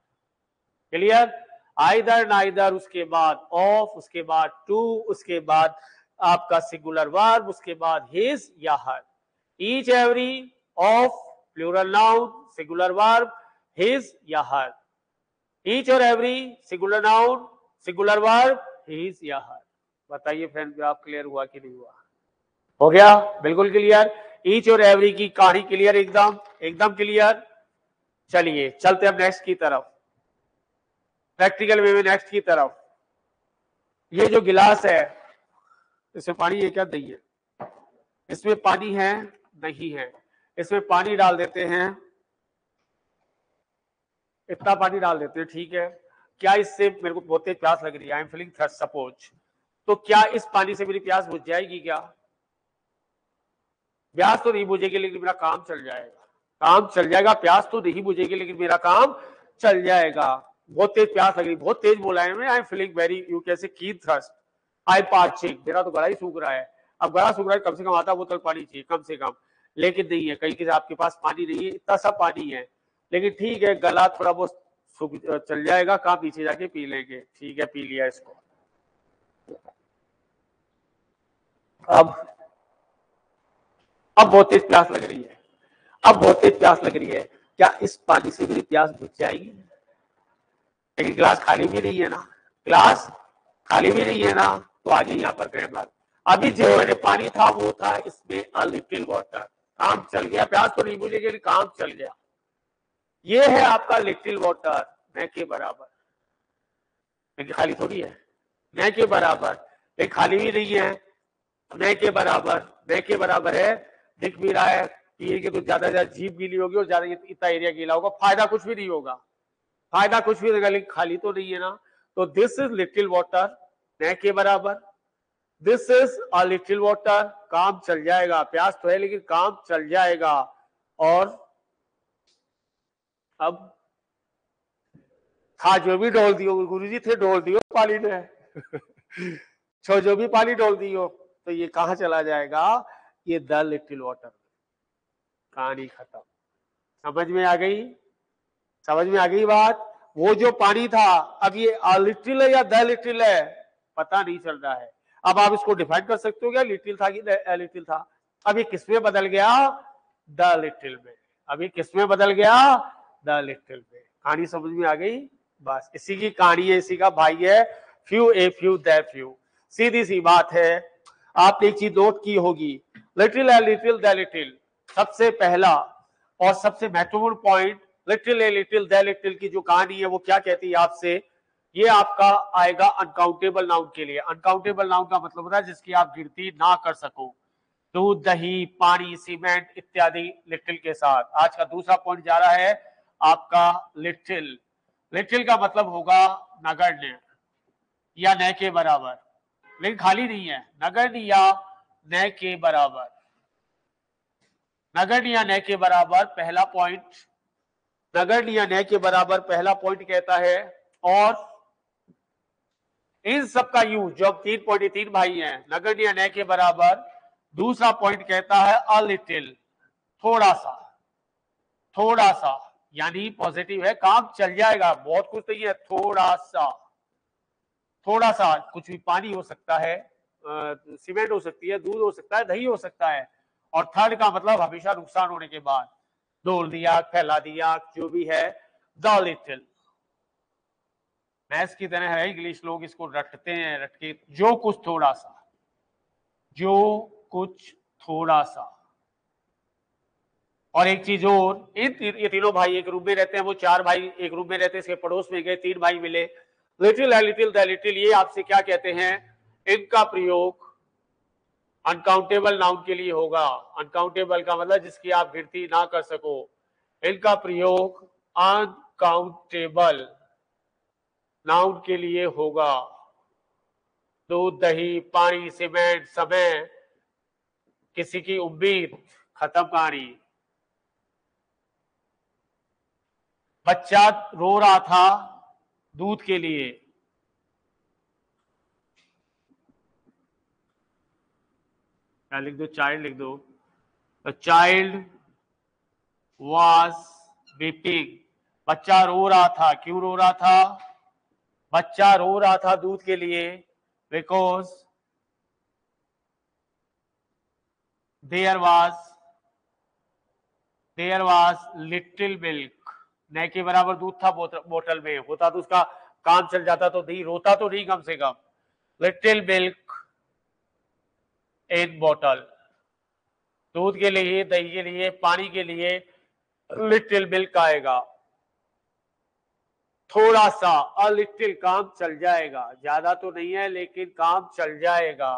क्लियर? आइदर नाइदर, उसके बाद ऑफ, उसके बाद टू, उसके बाद आपका सिंगुलर वर्ब, उसके बाद हिज या her. Each every, of, plural noun, singular verb, his या हर। ईच और every, singular noun, singular verb, his या हर। बताइए फ्रेंड ग्राफ क्लियर हुआ कि नहीं हुआ? हो गया बिल्कुल क्लियर। ईच और एवरी की कहानी क्लियर, एकदम एकदम क्लियर। चलिए चलते अब नेक्स्ट की तरफ, प्रैक्टिकल वे में नेक्स्ट की तरफ। ये जो गिलास है इसमें पानी है क्या? नहीं है। इसमें पानी है? नहीं है। इसमें पानी डाल देते हैं, इतना पानी डाल देते हैं, ठीक है। क्या इससे, मेरे को बहुत तेज प्यास लग रही है, I am feeling thirst suppose, तो क्या इस पानी से मेरी प्यास बुझ जाएगी? क्या प्यास तो नहीं बुझेगी लेकिन मेरा काम चल जाएगा, काम चल जाएगा। प्यास तो नहीं बुझेगी लेकिन मेरा काम चल जाएगा। बहुत तेज प्यास लग रही, बहुत तेज बोला है मैं, I am feeling very, you कैसे कीन थर्स्ट, आई पार्चिंग, मेरा तो गला ही सूख रहा है। अब गला सूख रहा है कम से कम आधा बोतल पानी चाहिए कम से कम, लेकिन नहीं है, कहीं किसी आपके पास पानी नहीं है, इतना सा पानी है लेकिन ठीक है गला थोड़ा बहुत सूख चल जाएगा, कहाँ पीछे जाके पी लेंगे, ठीक है पी लिया इसको। अब अब बहुत तेज प्यास लग रही है, अब बहुत तेज प्यास लग रही है, क्या इस पानी से मेरी प्यास बुझ जाएगी? लेकिन ग्लास खाली भी नहीं है ना, ग्लास खाली भी नहीं है ना, तो आगे यहाँ पर ग्रामर, अभी जो मैंने पानी था वो था, इसमें अ लिटिल वाटर, काम चल गया, प्यास तो नहीं बुझेगी लेकिन काम चल गया। ये है आपका लिटिल वाटर, न के बराबर, लेकिन खाली थोड़ी है, न के बराबर, लेकिन खाली भी नहीं है, न के बराबर, न के बराबर है, दिख भी रहा है, पीने के तो ज्यादा ज्यादा जीभ गीली होगी और ज्यादा इतना एरिया गीला होगा, फायदा कुछ भी नहीं होगा, फायदा कुछ भी नहीं होगा, लेकिन खाली तो नहीं है ना। तो दिस इज लिटिल वाटर, न के बराबर, this is a little water, काम चल जाएगा, प्यास तो है लेकिन काम चल जाएगा। और अब था जो भी डोल दियो, गुरु जी थे डोल दियो पानी में, छो जो भी पानी डोल दियो, तो ये कहाँ चला जाएगा? ये द लिटिल वाटर। कहानी खत्म, समझ में आ गई, समझ में आ गई बात। वो जो पानी था अब ये अ लिटिल है या द लिटिल है पता नहीं चल रहा है। अब आप इसको डिफाइन कर सकते हो क्या लिटिल था कि लिटिल था। अब ये किसमें बदल गया? द लिटिल में। अब ये किसमें बदल गया? द लिटिल में। कहानी समझ में आ गई? बस इसी की कहानी है, इसी का भाई है। Few a few the few, सीधी सी बात है। आपने एक चीज नोट की होगी, little a little the little, सबसे पहला और सबसे महत्वपूर्ण point little a little the little की जो कहानी है वो क्या कहती है आपसे? ये आपका आएगा अनकाउंटेबल नाउन के लिए। अनकाउंटेबल नाउन का मतलब होता है जिसकी आप गिनती ना कर सको। दूध, दही, पानी, सीमेंट इत्यादि लिटिल के साथ। आज का दूसरा पॉइंट जा रहा है आपका लिटिल। लिटिल का मतलब होगा नगण्य या न के बराबर, लेकिन खाली नहीं है, नगण्य या न के बराबर। नगण्य या न के बराबर पहला पॉइंट, नगण्य या न के बराबर पहला पॉइंट कहता है। और इन सब का यूज, जो अब तीन पॉइंट तीन भाई हैं, नगण्य या न के बराबर। दूसरा पॉइंट कहता है अ लिटिल, थोड़ा सा, थोड़ा सा यानी पॉजिटिव है, काम चल जाएगा, बहुत कुछ नहीं है, थोड़ा सा। थोड़ा सा कुछ भी, पानी हो सकता है, सीमेंट हो सकती है, दूध हो सकता है, दही हो सकता है। और थर्ड का मतलब हमेशा नुकसान होने के बाद डोल दिया, फैला दिया, जो भी है द लिटिल। मैथ्स की तरह है इंग्लिश, लोग इसको रटते हैं, रटके जो कुछ थोड़ा सा, जो कुछ थोड़ा सा। और एक चीज और, ये तीनों भाई एक रूम में रहते हैं, वो चार भाई एक रूम में रहते हैं, इसके पड़ोस में गए, तीन भाई मिले। लिटिल है लिटिल द लिटिल, ये आपसे क्या कहते हैं? इनका प्रयोग अनकाउंटेबल नाउन के लिए होगा। अनकाउंटेबल का मतलब जिसकी आप गिनती ना कर सको। इनका प्रयोग अनकाउंटेबल नाउन के लिए होगा। दूध, दही, पानी, सीमेंट, समय, किसी की उम्मीद, खत्म कहानी। बच्चा रो रहा था दूध के लिए, क्या लिख दो? चाइल्ड लिख दो। द चाइल्ड वाज वीपिंग, बच्चा रो रहा था। क्यों रो रहा था? बच्चा रो रहा था दूध के लिए। Because there was there was little milk, न के बराबर दूध था बोतल में, होता तो उसका काम चल जाता, तो नहीं रोता तो नहीं कम से कम। लिटिल मिल्क इन बोतल, दूध के लिए, दही के लिए, पानी के लिए लिटिल मिल्क आएगा। थोड़ा सा, अ लिटिल, काम चल जाएगा, ज्यादा तो नहीं है लेकिन काम चल जाएगा।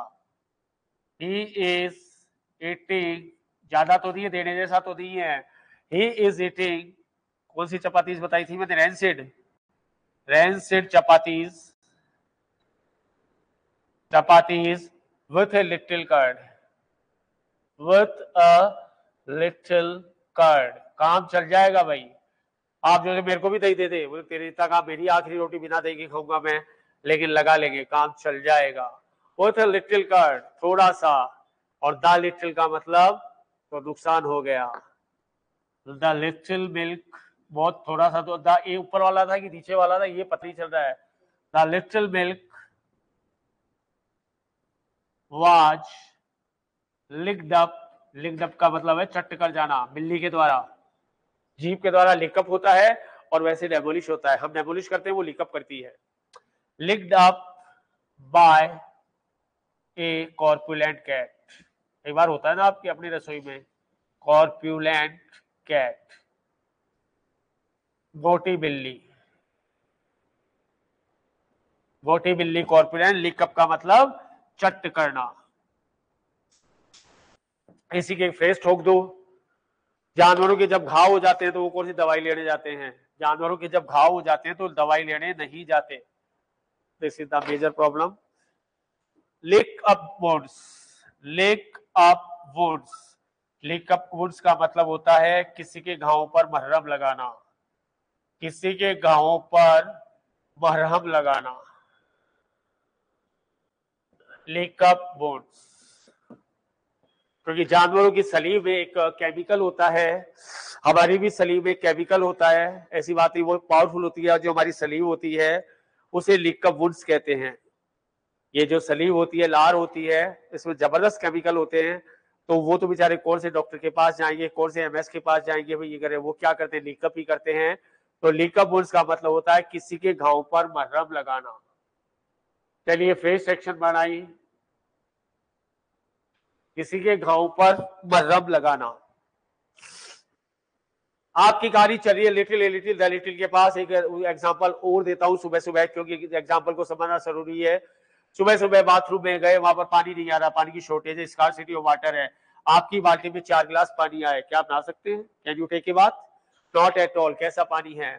ही इज ईटिंग, ज्यादा तो नहीं है, देने जैसा तो नहीं है। ही इज ईटिंग, कौन सी चपातीज बताई थी मैंने? Rancid, rancid chapatis, chapatis with a little curd, with a little curd, काम चल जाएगा भाई। आप जो मेरे को भी दही दे दे, बोले तेरे तक आप, मेरी आखिरी रोटी बिना दही के खाऊंगा मैं, लेकिन लगा लेंगे, काम चल जाएगा। वो था लिटिल कर्ड, थोड़ा सा। और द लिटिल का मतलब तो नुकसान हो गया। द लिटिल मिल्क, बहुत थोड़ा सा, तो द ए ऊपर वाला था कि नीचे वाला था ये पता नहीं चल रहा है। The little milk was licked up, licked up का मतलब है चट कर जाना, बिल्ली के द्वारा, जीप के द्वारा लिकअप होता है, और वैसे डेमोलिश होता है, हम डेमोलिश करते हैं, वो लिकअप करती है। Licked up by a corpulent cat, एक बार होता है ना आपकी अपनी रसोई में, कॉर्पुलेंट कैट, मोटी बिल्ली, मोटी बिल्ली कॉर्पुलेंट। लिकअप का मतलब चट करना। इसी के फेस ठोक दो। जानवरों के जब घाव हो जाते हैं तो वो कौन सी दवाई लेने जाते हैं? जानवरों के जब घाव हो जाते हैं तो दवाई लेने नहीं जाते। This is the major problem. Lick up woods, lick up woods, lick up woods का मतलब होता है किसी के घावों पर मरहम लगाना, किसी के घावों पर मरहम लगाना। लिक अप वुड्स, क्योंकि जानवरों की सलीब में एक केमिकल होता है, हमारी भी सलीब में केमिकल होता है, ऐसी बात नहीं, वो पावरफुल होती है, जो हमारी सलीब होती है उसे लिकअप वुड्स कहते हैं। ये जो सलीव होती है, लार होती है, इसमें जबरदस्त केमिकल होते हैं, तो वो तो बेचारे कौन से डॉक्टर के पास जाएंगे, कौन से एमएस के पास जाएंगे, भाई ये करें, वो क्या करते हैं, लीकअप ही करते हैं। तो लीकअप वुंड्स का मतलब होता है किसी के घाव पर मरहम लगाना। चलिए फेस सेक्शन बनाई, किसी के घाव पर मरहम लगाना। आपकी गाड़ी चल रही है little a little the little के पास, एक एग्जाम्पल और देता हूँ सुबह सुबह, क्योंकि एग्जाम्पल को समझना जरूरी है। सुबह सुबह बाथरूम में गए, वहां पर पानी नहीं आ रहा, पानी की शॉर्टेज है, स्कार्सिटी ऑफ वाटर है, आपकी बाल्टी में चार गिलास पानी आए, क्या आप नहा सकते हैं? Can you take a bath? Not at all. कैसा पानी है?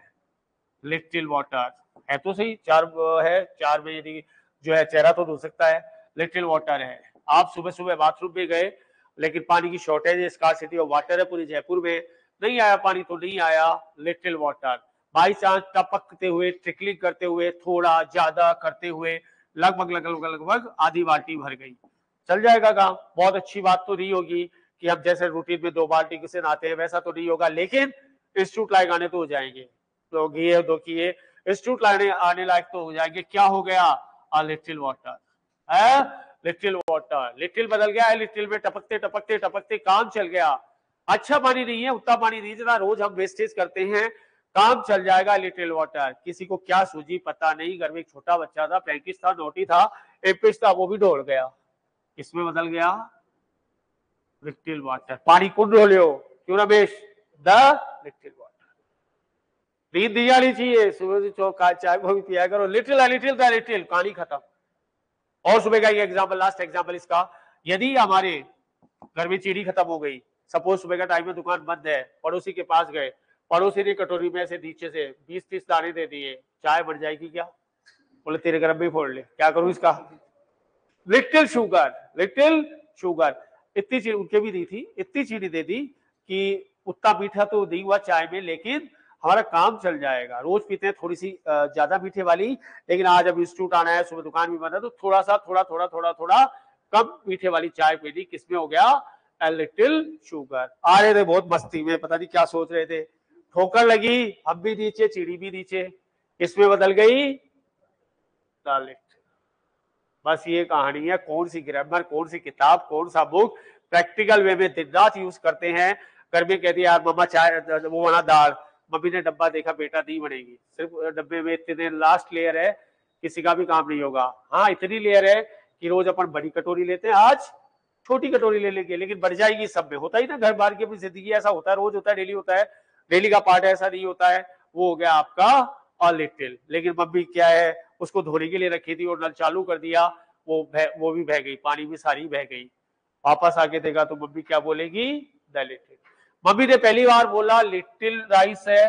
लिटिल वाटर है तो सही, चार है, चार में यदि जो है चेहरा तो धो सकता है, लिटिल वाटर है। आप सुबह सुबह बाथरूम में गए लेकिन पानी की शॉर्टेज है, स्कार्सिटी ऑफ वाटर है, पूरे जयपुर में नहीं आया पानी, तो नहीं आया, लिटिल वाटर। बाई चांस टपकते हुए, ट्रिकलिंग करते हुए, थोड़ा ज्यादा करते हुए लगभग लगभग लगभग आधी बाल्टी भर गई, चल जाएगा काम। बहुत अच्छी बात तो नहीं होगी कि हम जैसे रूटीन में दो बाल्टी किसे नहाते हैं वैसा तो नहीं होगा, लेकिन इंस्टीट्यूट लायक आने तो हो जाएंगे, तो घिए दो किए इंस्टीट्यूट लाने आने लायक तो हो जाएंगे। क्या हो गया? लिटिल वाटर है, लिटिल वाटर, लिटिल बदल गया, लिटिल में टपकते टपकते टपकते काम चल गया। अच्छा पानी नहीं है, उतना पानी नहीं जितना रोज हम वेस्टेज करते हैं, काम चल जाएगा, लिटिल वाटर। किसी को क्या सूझी पता नहीं, घर में एक छोटा बच्चा था, पैंकिस था, नोटी था, एपिस था, वो भी डोल गया, इसमें बदल गया लिटिल वाटर। पानी कौन डोलो? क्यों रमेश? The little water. नींद दी जानी चाहिए, सुबह से चौक चाय वो भी पिया करो, लिटिल लिटिल द लिटिल, कहानी खत्म। और सुबह का ये एग्जाम्पल, लास्ट एग्जाम्पल इसका, यदि हमारे घर में चीनी खत्म हो गई, सपोज सुबह का टाइम में दुकान बंद है, पड़ोसी के पास गए, पड़ोसी ने कटोरी में ऐसे नीचे से बीस तीस दाने दे दिए, चाय बन जाएगी क्या? बोले तेरे घर में फोड़ ले, क्या करूं इसका? लिटिल शुगर, लिटिल शुगर, इतनी चीनी उनके भी दी थी, इतनी चीनी दे दी कि उतना मीठा तो नहीं हुआ चाय में, लेकिन हमारा काम चल जाएगा। रोज पीते हैं थोड़ी सी ज्यादा मीठे वाली, लेकिन आज अब इंस्टीट्यूट आना है, सुबह दुकान भी बंद है, तो थोड़ा सा थोड़ा थोड़ा थोड़ा थोड़ा कम मीठे वाली चाय पी ली, किसमें हो गया? Little sugar. आ रहे थे बहुत मस्ती में, पता नहीं क्या सोच रहे थे, ठोकर लगी, हम भी नीचे, चिड़ी भी नीचे, इसमें बदल गई लिट। बस ये कहानी है। कौन सी ग्रामर, कौन सी किताब, कौन सा बुक, प्रैक्टिकल वे में दिन रात यूज करते हैं। घर में कहती है यार मम्मा चाय वो बना दाल, मम्मी ने डब्बा देखा, बेटा नहीं बनेगी, सिर्फ डब्बे में इतने लास्ट लेयर है, किसी का भी काम नहीं होगा। हाँ इतनी लेयर है कि रोज अपन बड़ी कटोरी लेते हैं, आज छोटी कटोरी ले लेंगे, लेकिन बढ़ जाएगी सब में। होता ही ना घर बार की अपनी जिंदगी, ऐसा होता है, रोज होता है, डेली होता है, डेली का पार्ट ऐसा नहीं होता है। वो हो गया आपका और लिटिल। लेकिन मम्मी क्या है, उसको धोने के लिए रखी थी और नल चालू कर दिया, वो भै, वो भी बह गई, पानी भी सारी बह गई। वापस आके देगा तो मम्मी क्या बोलेगी? The little. मम्मी ने पहली बार बोला लिटिल राइस है,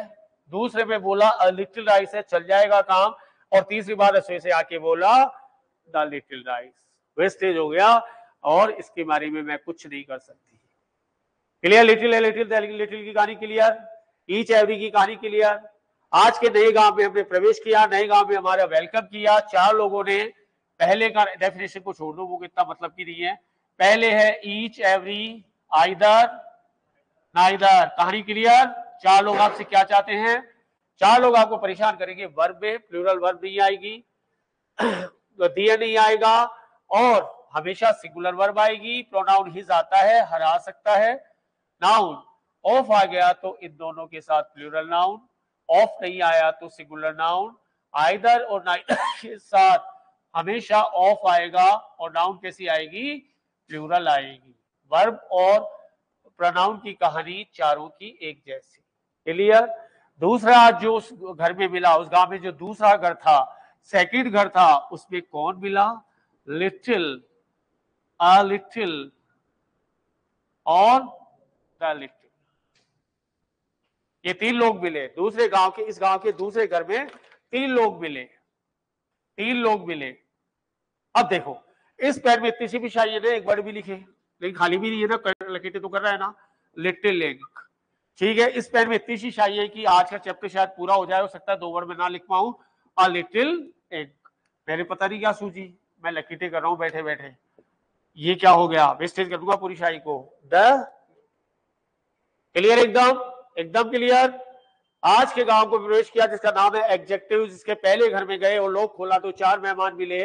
दूसरे में बोला लिटिल राइस है, चल जाएगा काम, और तीसरी बार रसोई से आके बोला द लिटिल राइस, वेस्टेज हो गया और इसके बारे में मैं कुछ नहीं कर सकती। क्लियर? लिटिल लिटिल लिटिल की कहानी क्लियर, ईच एवरी की कहानी क्लियर। आज के नए गांव में हमने प्रवेश किया, नए गांव में हमारा वेलकम किया, चार लोगों ने, पहले का डेफिनेशन को छोड़ दो, वो कितना मतलब की नहीं है, पहले है ईच एवरी, आइदर, नाइदर, कहानी क्लियर। चार लोग आपसे क्या चाहते हैं? चार लोग आपको परेशान करेंगे, वर्ब में प्लूरल वर्ब नहीं आएगी, दिया नहीं आएगा, और हमेशा सिंगुलर वर्ब आएगी। प्रोनाउन हिज आता है, हरा सकता है, नाउन ऑफ आ गया तो इन दोनों के साथ प्लूरल नाउन, ऑफ नहीं आया तो सिंगुलर नाउन। आइदर और नाइदर के साथ हमेशा ऑफ आएगा और नाउन कैसी आएगी? प्लूरल आएगी। वर्ब और प्रोनाउन की कहानी चारों की एक जैसी। क्लियर? दूसरा जो उस घर में मिला, उस गांव में जो दूसरा घर था, सेकेंड घर था, उसमें कौन मिला? लिटिल, अ लिटिल और द लिटिल, ये तीन लोग मिले। दूसरे गांव के, इस गांव के दूसरे घर में तीन लोग मिले, तीन लोग मिले। अब देखो इस पेड़ में इतनी सी भी शायद एक वर्ड भी लिखे, लेकिन खाली भी नहीं है ना, लकीटे तो कर रहा है ना, लिटिल लिंग, ठीक है। इस पेड़ में इतनी सी शायद है कि आज का चैप्टर शायद पूरा हो जाए, हो सकता है दो वर्ड में ना लिख पाऊं। अ लिटिल एग, मैंने पता नहीं क्या सूझी, मैं लकीटे कर रहा हूं बैठे बैठे, ये क्या हो गया? वेस्टेज कर दूंगा पूरी शाही को। The clear? एकदम एकदम क्लियर। आज के गांव को प्रवेश किया जिसका नाम है एग्जेक्टिव, जिसके पहले घर में गए और लोग खोला तो चार मेहमान मिले,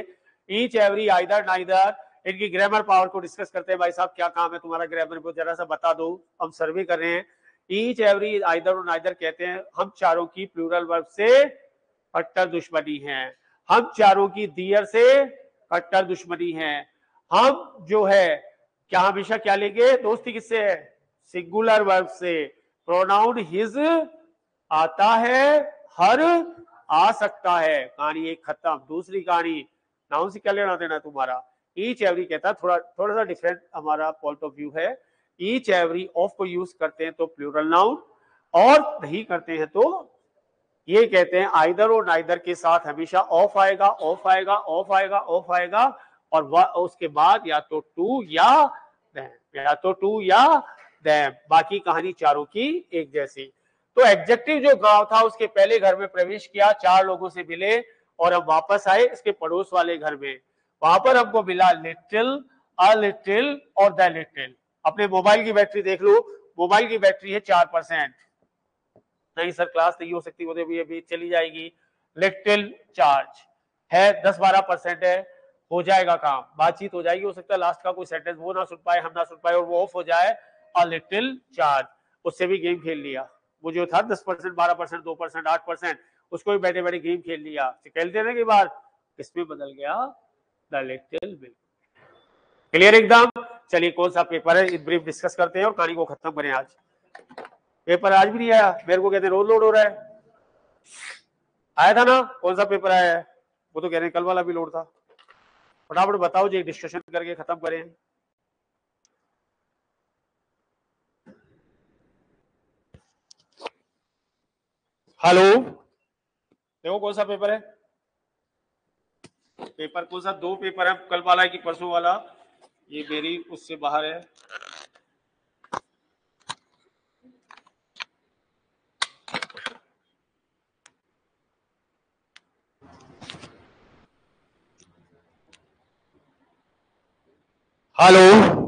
ईच एवरी आइदर नाइदर, इनकी ग्रामर पावर को डिस्कस करते हैं। भाई साहब क्या काम है तुम्हारा ग्रामर को जरा सा बता दो, हम सर्वे कर रहे हैं। ईच एवरी आइदर और नाइदर कहते हैं हम चारों की प्लूरल वर्ब से कट्टर दुश्मनी है, हम चारों की दियर से कट्टर दुश्मनी है। हम जो है क्या हमेशा क्या लेंगे, दोस्ती किससे है, सिंगुलर वर्ब से। प्रोनाउन हिज आता है, हर आ सकता है। कहानी एक खत्म। दूसरी कहानी नाउन से क्या लेना देना तुम्हारा, ईच एवरी कहता है, थोड़ा थोड़ा सा डिफरेंट हमारा पॉइंट ऑफ व्यू है। ईच एवरी ऑफ को यूज करते हैं तो प्लूरल नाउन, और नहीं करते हैं तो ये कहते हैं आइदर और नाइदर के साथ हमेशा ऑफ आएगा, ऑफ आएगा, ऑफ आएगा, ऑफ आएगा, और उसके बाद या तो टू या देम, या तो टू या देम। बाकी कहानी चारों की एक जैसी। तो एडजेक्टिव जो गांव था उसके पहले घर में प्रवेश किया, चार लोगों से मिले और हम वापस आए इसके पड़ोस वाले घर में। वहां पर हमको मिला लिटिल, अ लिटिल और द लिटिल। अपने मोबाइल की बैटरी देख लो, मोबाइल की बैटरी है चार परसेंट। नहीं सर क्लास नहीं हो सकती, वो तो अभी अभी चली जाएगी। लिटिल चार्ज है दस बारह परसेंट है, हो जाएगा काम, बातचीत हो जाएगी। हो सकता है लास्ट का कोई सेंटेंस वो ना सुन पाए, हम ना सुन पाए और वो ऑफ हो जाए। अ लिटिल चार्ज, उससे भी गेम खेल लिया। वो जो था दस परसेंट, बारह परसेंट, दो परसेंट, आठ परसेंट, उसको भी बैठे बैठे गेम खेल लिया। खेलते ना कि बार इसमें बदल गया द लिटिल बिल। क्लियर एकदम। चलिए कौन सा पेपर है इन ब्रीफ डिस्कस करते हैं और कहानी को खत्म करें। आज पेपर आज भी नहीं आया, मेरे को कहते हैं रोज लोड हो रहा है। आया था ना, कौन सा पेपर आया है, वो तो कह रहे हैं कल वाला भी लोड था। फटाफट बताओ जी, डिस्कशन करके खत्म करें। हेलो, देखो कौन सा पेपर है, पेपर कौन सा, दो पेपर है, कल वाला है कि परसों वाला, ये मेरी उससे बाहर है। हेलो,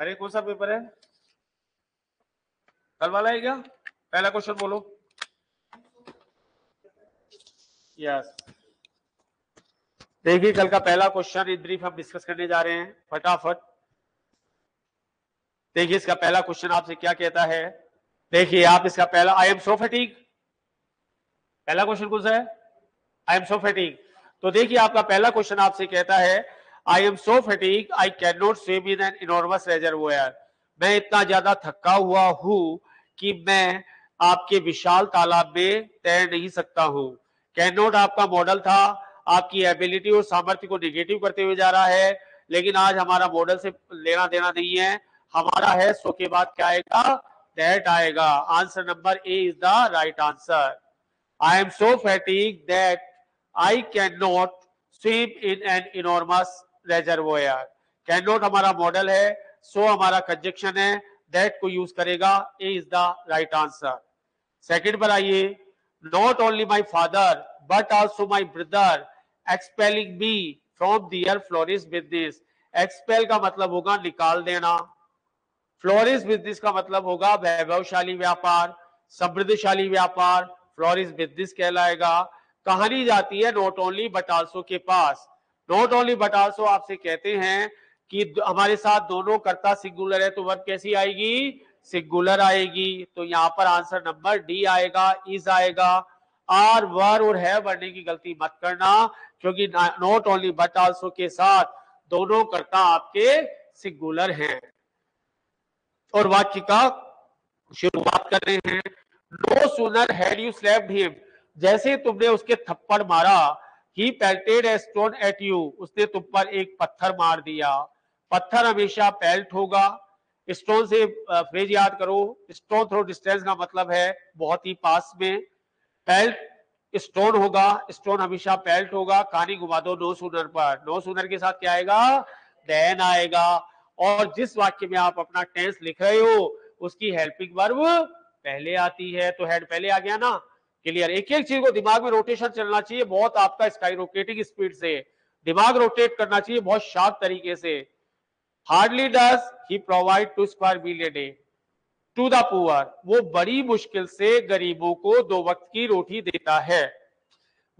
अरे कौन सा पेपर है, कल वाला है क्या, पहला क्वेश्चन बोलो। यस, देखिए कल का पहला क्वेश्चन इन ब्रीफ हम डिस्कस करने जा रहे हैं। फटाफट देखिए इसका पहला क्वेश्चन आपसे क्या कहता है। देखिए आप इसका पहला, आई एम सो फैटीग, पहला क्वेश्चन कौन सा है, आई एम सो फैटीग। तो देखिए आपका पहला क्वेश्चन आपसे कहता है I am so fatigue I can not swim in an enormous reservoir, मैं इतना ज्यादा थका हुआ हूं कि मैं आपके विशाल तालाब में तैर नहीं सकता हूं। कैन नॉट आपका मॉडल था, आपकी एबिलिटी और सामर्थ्य को निगेटिव करते हुए जा रहा है, लेकिन आज हमारा मॉडल से लेना देना नहीं है, हमारा है सो के बाद क्या आएगा, दैट आएगा। Answer number A is the right answer. I am so fatigue that I can not swim in an enormous reservoir. Can not हमारा मॉडल है, सो हमारा कंजक्शन है, That को यूज करेगा, A is the right answer. Second पर आइए, not only my father but also my brother expelling me from their florist business. Expel का मतलब होगा निकाल देना, फ्लोरिस बिजनेस का मतलब होगा वैभवशाली व्यापार, समृद्धशाली व्यापार, फ्लोरिस बिजनेस कहलाएगा। कहानी जाती है नॉट ओनली बट ऑल्सो के पास। नॉट ओनली बट ऑल्सो आपसे कहते हैं कि हमारे साथ दोनों कर्ता सिंगुलर है तो वर्ब कैसी आएगी, सिंगुलर आएगी। तो यहाँ पर आंसर नंबर डी आएगा, इज आएगा। आर वर और है वर्णे की गलती मत करना, क्योंकि नॉट ओनली बट आल्सो के साथ दोनों कर्ता आपके सिंगुलर हैं। और वाक्य का शुरुआत कर रहे हैं, no sooner had you slapped him, जैसे तुमने उसके थप्पड़ मारा, he pelted a stone at you, उसने तुम पर एक पत्थर मार दिया। पत्थर हमेशा पेल्ट होगा। स्टोन से फ्रेज याद करो, स्टोन थ्रो डिस्टेंस का मतलब है बहुत ही पास में, पेल्ट स्टोन होगा, स्टोन हमेशा पेल्ट होगा। कहानी घुमा दो नो सूनर पर, नो सूनर के साथ क्या आएगा, देन आएगा। और जिस वाक्य में आप अपना टेंस लिख रहे हो उसकी हेल्पिंग वर्ब पहले आती है, तो हेड पहले आ गया ना। क्लियर। एक एक चीज को दिमाग में रोटेशन चलना चाहिए बहुत, आपका स्काई रोकेटिंग स्पीड से दिमाग रोटेट करना चाहिए बहुत शार्प तरीके से। Hardly does he provide two square meal a day to the poor, वो बड़ी मुश्किल से गरीबों को दो वक्त की रोटी देता है।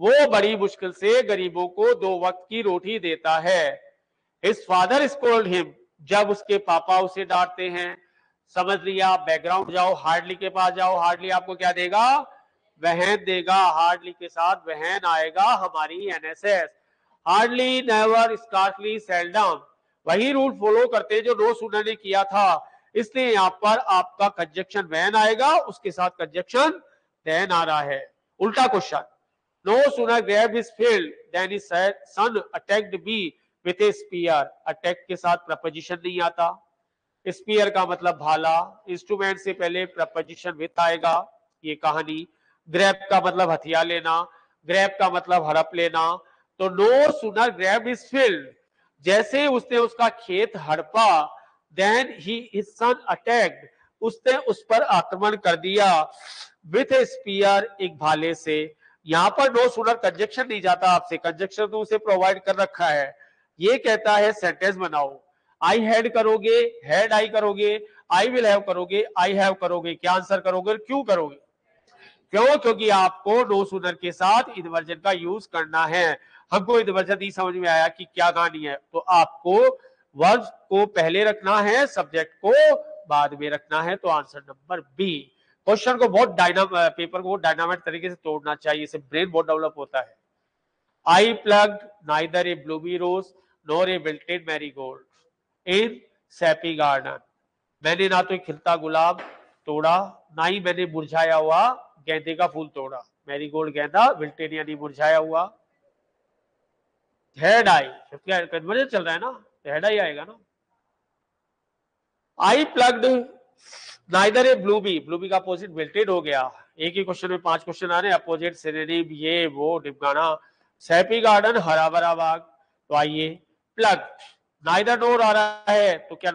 वो बड़ी मुश्किल से गरीबों को दो वक्त की रोटी देता है। हिज फादर स्कोल्ड हिम, जब उसके पापा उसे डांटते हैं, समझ लिया बैकग्राउंड जाओ, हार्डली के पास जाओ, हार्डली आपको क्या देगा, वहन देगा, हार्डली के साथ वहन आएगा हमारी N S S. Hardly, never, scarcely, seldom, वही रूल फॉलो करते जो रोज उन्होंने किया था, इसलिए यहाँ पर आपका कंजक्शन वहन आएगा, उसके साथ कंजक्शन देन आ रहा है। उल्टा question, no sooner grabbed his field then his son attacked me with a spear. Attack के साथ प्रपोजिशन नहीं आता, स्पीयर का मतलब भाला, इंस्ट्रूमेंट से पहले प्रपोजिशन विद आएगा। ये कहानी, ग्रैब का मतलब हथियार लेना, ग्रैब का मतलब हड़प लेना। तो no sooner grabbed his field, जैसे उसने उसका खेत हड़पा, then he his son attacked, उसने उस पर आक्रमण कर दिया विथ ए स्पीयर, एक भाले से। यहाँ पर नो सूनर कंजक्शन नहीं जाता आपसे, कंजक्शन तो उसे प्रोवाइड कर रखा है। ये कहता है सेंटेंस बनाओ, आई हैड करोगे, हैड आई करोगे, आई विल हैव करोगे, आई हैव करोगे, क्या आंसर करोगे, क्यों करोगे, क्यों, क्योंकि आपको नो सूनर के साथ इन्वर्जन का यूज करना है। हमको इन्वर्जन नहीं समझ में आया कि क्या कहानी है, तो आपको वर्ब को पहले रखना है, सब्जेक्ट को बाद में रखना है। तो आंसर नंबर बी। क्वेश्चन को बहुत डायना पेपर को बहुत डायनामिक तरीके से तोड़ना चाहिए, इससे ब्रेन बहुत डेवलप होता है। I plug neither a Bluebee rose nor a wilted marigold in sappy garden. मैंने ना तो खिलता गुलाब तोड़ा, ना ही मैंने मुरझाया हुआ गेंदे का फूल तोड़ा। मैरीगोल्ड गेंदा, विल्टेड यानी मुरझाया हुआ। हेड आई, कन्वर्जन चल रहा है ना, हेड आई आएगा ना। I plugged neither a Bluebee, Bluebee का अपोजिट विल्टेड हो गया। एक ही क्वेश्चन में पांच क्वेश्चन आ रहे हैं, अपोजिट, सिनोनिम, ये वो, डिब्गाना, सैपी गार्डन, हरा भरा बाग। तो आइए, प्लग नाइदर नोर आ रहा है, तो क्या